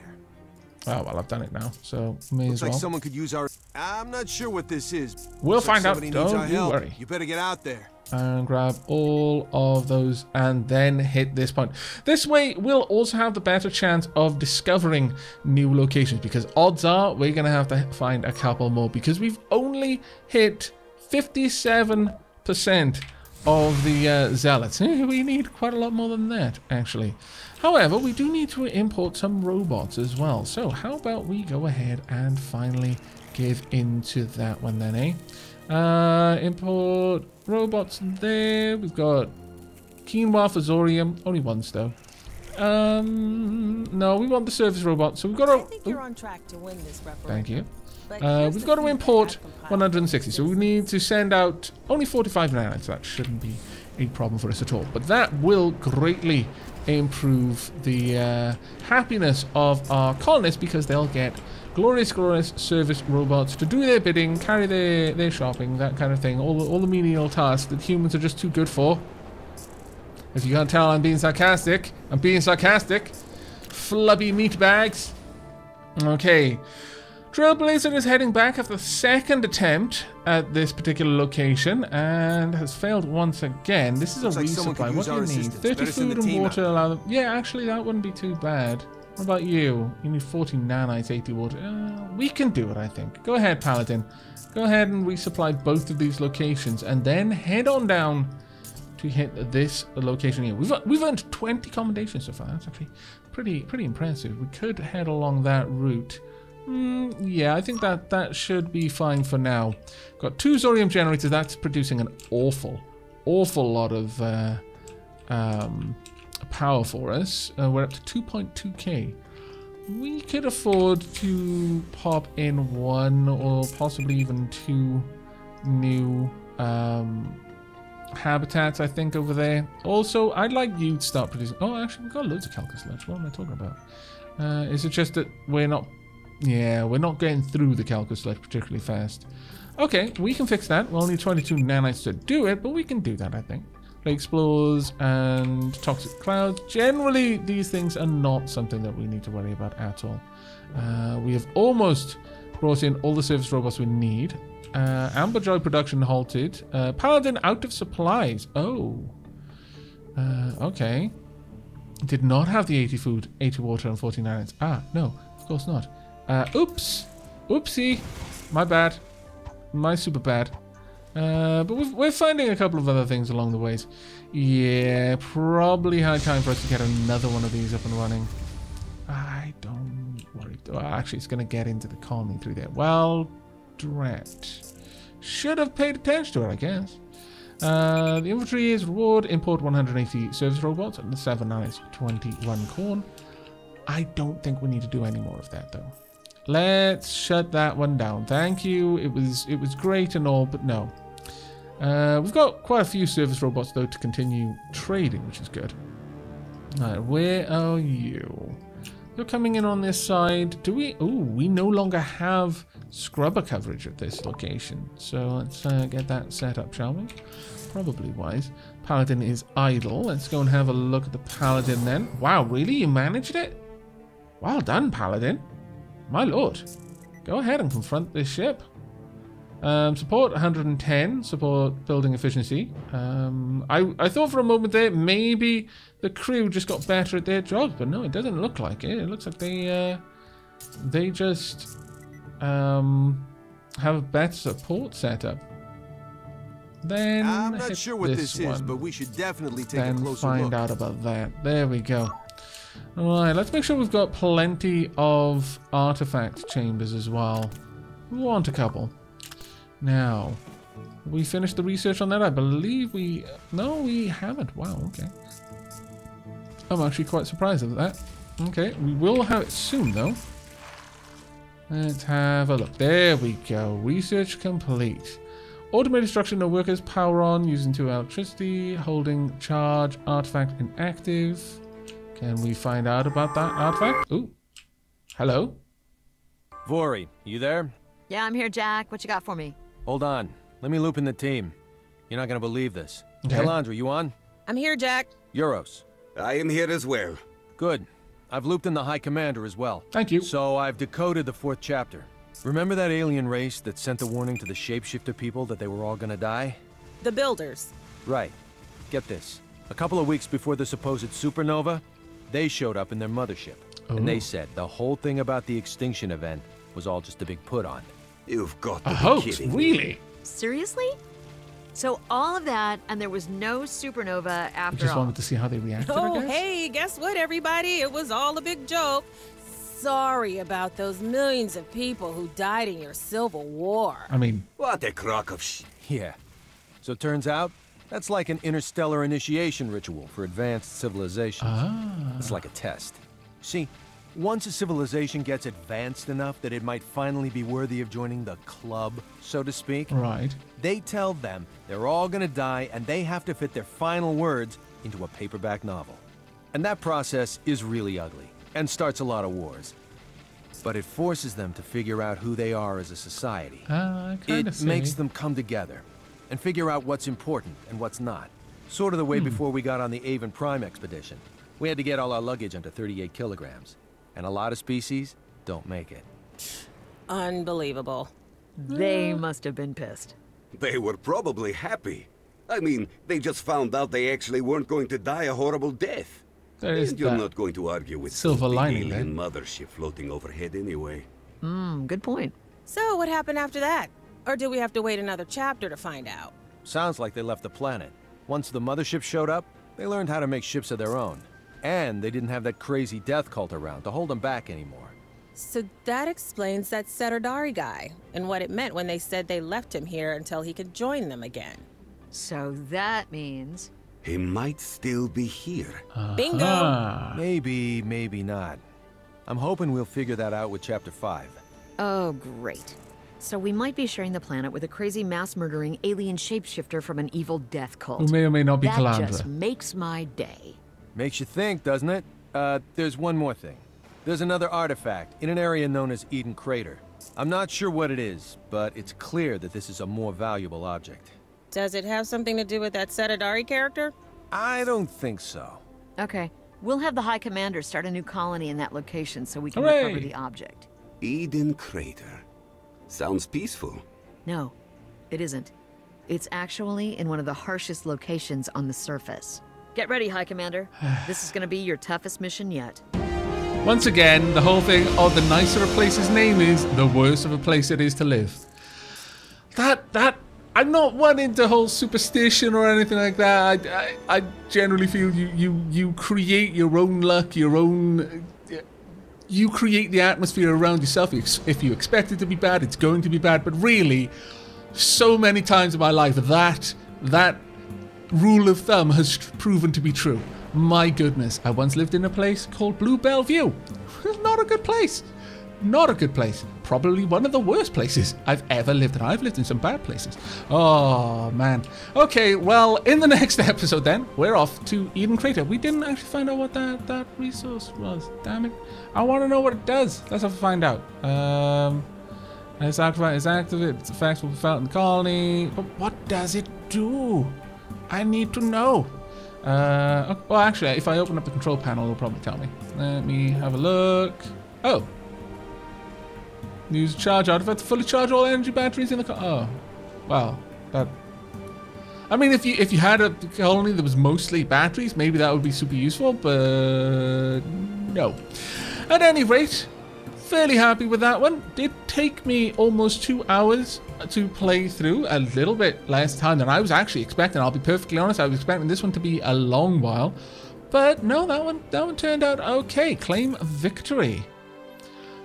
Oh, well, I've done it now, so may Looks as well. Like someone could use our... I'm not sure what this is. We'll Looks find like out. Don't you worry. You better get out there. And grab all of those and then hit this point. This way, we'll also have the better chance of discovering new locations, because odds are we're going to have to find a couple more, because we've only hit fifty-seven percent of the uh, zealots. We need quite a lot more than that, actually. However, we do need to import some robots as well. So how about we go ahead and finally give into that one then, eh? Uh, import robots there. We've got quinoa for Zorium. Only once, though. Um, no, we want the service robot. So we've got to... I think you're on track to win this referendum. Thank you. Uh, we've got to import one hundred sixty, so we need to send out only forty-five nanites. So that shouldn't be a problem for us at all. But that will greatly improve the uh, happiness of our colonists, because they'll get glorious, glorious service robots to do their bidding, carry their, their shopping, that kind of thing. All the, all the menial tasks that humans are just too good for. If you can't tell, I'm being sarcastic. I'm being sarcastic. Flubby meat bags. Okay. Trailblazer is heading back after the second attempt at this particular location and has failed once again. This is Looks a like resupply. What do you need? thirty food and water. Allow them. Yeah, actually, that wouldn't be too bad. What about you? You need forty nanites, eighty water. Uh, we can do it, I think. Go ahead, Paladin. Go ahead and resupply both of these locations and then head on down to hit this location here. We've, we've earned twenty commendations so far. That's actually pretty, pretty impressive. We could head along that route. Mm, yeah, I think that that should be fine for now. Got two Zorium generators. That's producing an awful, awful lot of uh, um, power for us. Uh, we're up to two point two K. We could afford to pop in one or possibly even two new um, habitats, I think, over there. Also, I'd like you to start producing... Oh, actually, we've got loads of Calcus Ledge. What am I talking about? Uh, is it just that we're not... Yeah, we're not getting through the Calcus Ledge particularly fast. Okay, we can fix that. We'll need twenty-two nanites to do it, but we can do that, I think. Lake Explores and Toxic Clouds. Generally, these things are not something that we need to worry about at all. Uh, we have almost brought in all the service robots we need. Uh, Amberjoy production halted. Uh, Paladin out of supplies. Oh. Uh, okay. Did not have the eighty food, eighty water, and forty nanites. Ah, no, of course not. Uh, oops. Oopsie. My bad. My super bad. Uh, but we've, we're finding a couple of other things along the ways. Yeah, probably high time for us to get another one of these up and running. I don't worry. Oh, actually, it's going to get into the colony through there. Well, drat. Should have paid attention to it, I guess. Uh, the inventory is reward. Import one hundred eighty service robots. And the seven nanites, twenty-one corn. I don't think we need to do any more of that, though. Let's shut that one down. Thank you. It was it was great and all, but no. Uh, we've got quite a few service robots, though, to continue trading, which is good. Alright, where are you? You're coming in on this side. Do we... Ooh, we no longer have scrubber coverage at this location. So let's uh, get that set up, shall we? Probably wise. Paladin is idle. Let's go and have a look at the Paladin then. Wow, really? You managed it? Well done, Paladin. My lord, go ahead and confront this ship. Um, support one hundred ten, support building efficiency. Um, I, I thought for a moment there, maybe the crew just got better at their jobs, but no, it doesn't look like it. It looks like they uh, they just um, have a better support setup. Then I'm not sure what this, this is, but we should definitely take a closer look. Then find out about that. There we go. Alright, let's make sure we've got plenty of artifact chambers as well. We want a couple. Now, have we finished the research on that? I believe we... No, we haven't. Wow, okay. I'm actually quite surprised at that. Okay, we will have it soon, though. Let's have a look. There we go. Research complete. Automated structure, no workers. Power on, using two electricity. Holding charge, artifact inactive. Can we find out about that artifact? Ooh. Hello? Vori, you there? Yeah, I'm here, Jack. What you got for me? Hold on. Let me loop in the team. You're not going to believe this. Okay. Calandra, you on? I'm here, Jack. Euros. I am here as well. Good. I've looped in the High Commander as well. Thank you. So I've decoded the fourth chapter. Remember that alien race that sent the warning to the shapeshifter people that they were all gonna die? The Builders. Right. Get this. A couple of weeks before the supposed supernova, they showed up in their mothership. Oh. And they said the whole thing about the extinction event was all just a big put-on. You've got to be kidding me. Really? Seriously? So all of that, and there was no supernova after all. I just wanted to see how they reacted, oh, I guess. Hey, guess what, everybody? It was all a big joke. Sorry about those millions of people who died in your Civil War. I mean... What a crock of sh... Yeah. So it turns out, that's like an interstellar initiation ritual for advanced civilizations. Ah. It's like a test. See, once a civilization gets advanced enough that it might finally be worthy of joining the club, so to speak... Right. They tell them they're all gonna die, and they have to fit their final words into a paperback novel. And that process is really ugly, and starts a lot of wars. But it forces them to figure out who they are as a society. Uh, it see. makes them come together, and figure out what's important and what's not. Sort of the way hmm. before we got on the Aven Prime expedition. We had to get all our luggage under thirty-eight kilograms, and a lot of species don't make it. Unbelievable. They must have been pissed. They were probably happy. I mean, they just found out they actually weren't going to die a horrible death. There is You're that not going to argue with silver lining, alien man. mothership floating overhead anyway. Hmm, good point. So what happened after that? Or do we have to wait another chapter to find out? Sounds like they left the planet. Once the mothership showed up, they learned how to make ships of their own. And they didn't have that crazy death cult around to hold them back anymore. So that explains that Setadari guy, and what it meant when they said they left him here until he could join them again. So that means... He might still be here. Uh-huh. Bingo! Maybe, maybe not. I'm hoping we'll figure that out with Chapter five. Oh, great. So we might be sharing the planet with a crazy mass-murdering alien shapeshifter from an evil death cult. Who may or may not be Calandra. That just makes my day. Makes you think, doesn't it? Uh, there's one more thing. There's another artifact in an area known as Eden Crater. I'm not sure what it is, but it's clear that this is a more valuable object. Does it have something to do with that Setadari character? I don't think so. Okay. We'll have the High Commander start a new colony in that location so we can Hooray! recover the object. Eden Crater. Sounds peaceful. No, it isn't. It's actually in one of the harshest locations on the surface. Get ready, High Commander. This is going to be your toughest mission yet. Once again, the whole thing, oh, the nicer a place's name is, the worse of a place it is to live. That, that, I'm not one into whole superstition or anything like that. I, I, I generally feel you, you, you create your own luck, your own, you create the atmosphere around yourself. If you expect it to be bad, it's going to be bad. But really, so many times in my life, that, that rule of thumb has proven to be true. My goodness, I once lived in a place called Blue Bellevue. Not a good place. Not a good place. Probably one of the worst places I've ever lived in. I've lived in some bad places. Oh, man. Okay, well, in the next episode then, we're off to Eden Crater. We didn't actually find out what that, that resource was. Damn it. I want to know what it does. Let's have to find out. Um, it's activated. It's activated. Its effects will be felt in the colony. But what does it do? I need to know. Uh, well, actually, if I open up the control panel, it'll probably tell me. Let me have a look. Oh. Use charge artifact to fully charge all energy batteries in the car. Oh. Wow. That... I mean, if you if you had a colony that was mostly batteries, maybe that would be super useful, but... No. At any rate, fairly happy with that one. Did take me almost two hours to play through, a little bit less time than I was actually expecting. I'll be perfectly honest, I was expecting this one to be a long while, But no, that one that one turned out okay. Claim victory.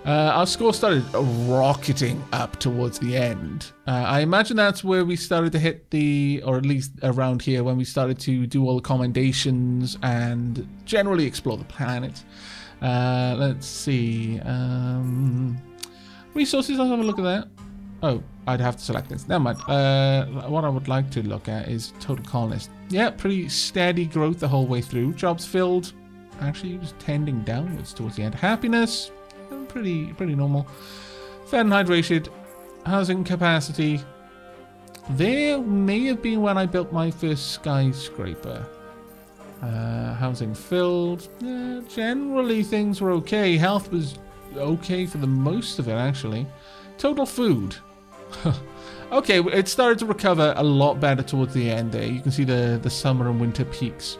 Uh, our score started rocketing up towards the end. Uh, I imagine that's where we started to hit the, or at least around here, when we started to do all the commendations and generally explore the planet. Uh, let's see. Um, resources, let's have a look at that. Oh, I'd have to select this. Never mind. Uh, what I would like to look at is total colonist. Yeah, pretty steady growth the whole way through. Jobs filled. Actually, it was tending downwards towards the end. Happiness. Pretty, pretty normal. Fed and hydrated. Housing capacity. There may have been when I built my first skyscraper. Uh, housing filled. Yeah, generally, things were okay. Health was okay for the most of it, actually. Total food. Okay, it started to recover a lot better towards the end there. You can see the, the summer and winter peaks.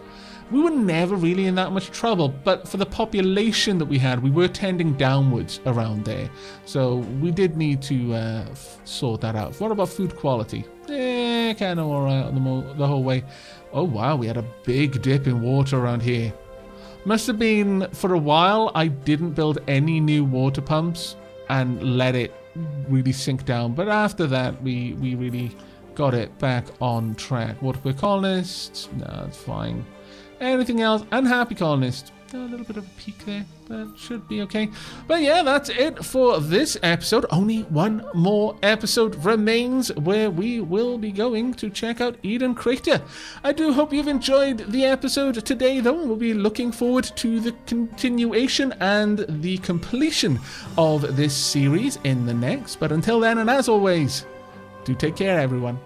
We were never really in that much trouble, but for the population that we had, we were tending downwards around there. So we did need to uh, sort that out. What about food quality? Eh, kind of all right on the, mo the whole way. Oh, wow, we had a big dip in water around here. Must have been for a while I didn't build any new water pumps and let it really sink down. But after that, we, we really got it back on track. What we're colonists? No, that's fine. Anything else? Unhappy colonist. A little bit of a peak there, but should be okay. But yeah, that's it for this episode. Only one more episode remains where we will be going to check out Eden Crater. I do hope you've enjoyed the episode today, though. We'll be looking forward to the continuation and the completion of this series in the next. But until then, and as always, do take care, everyone.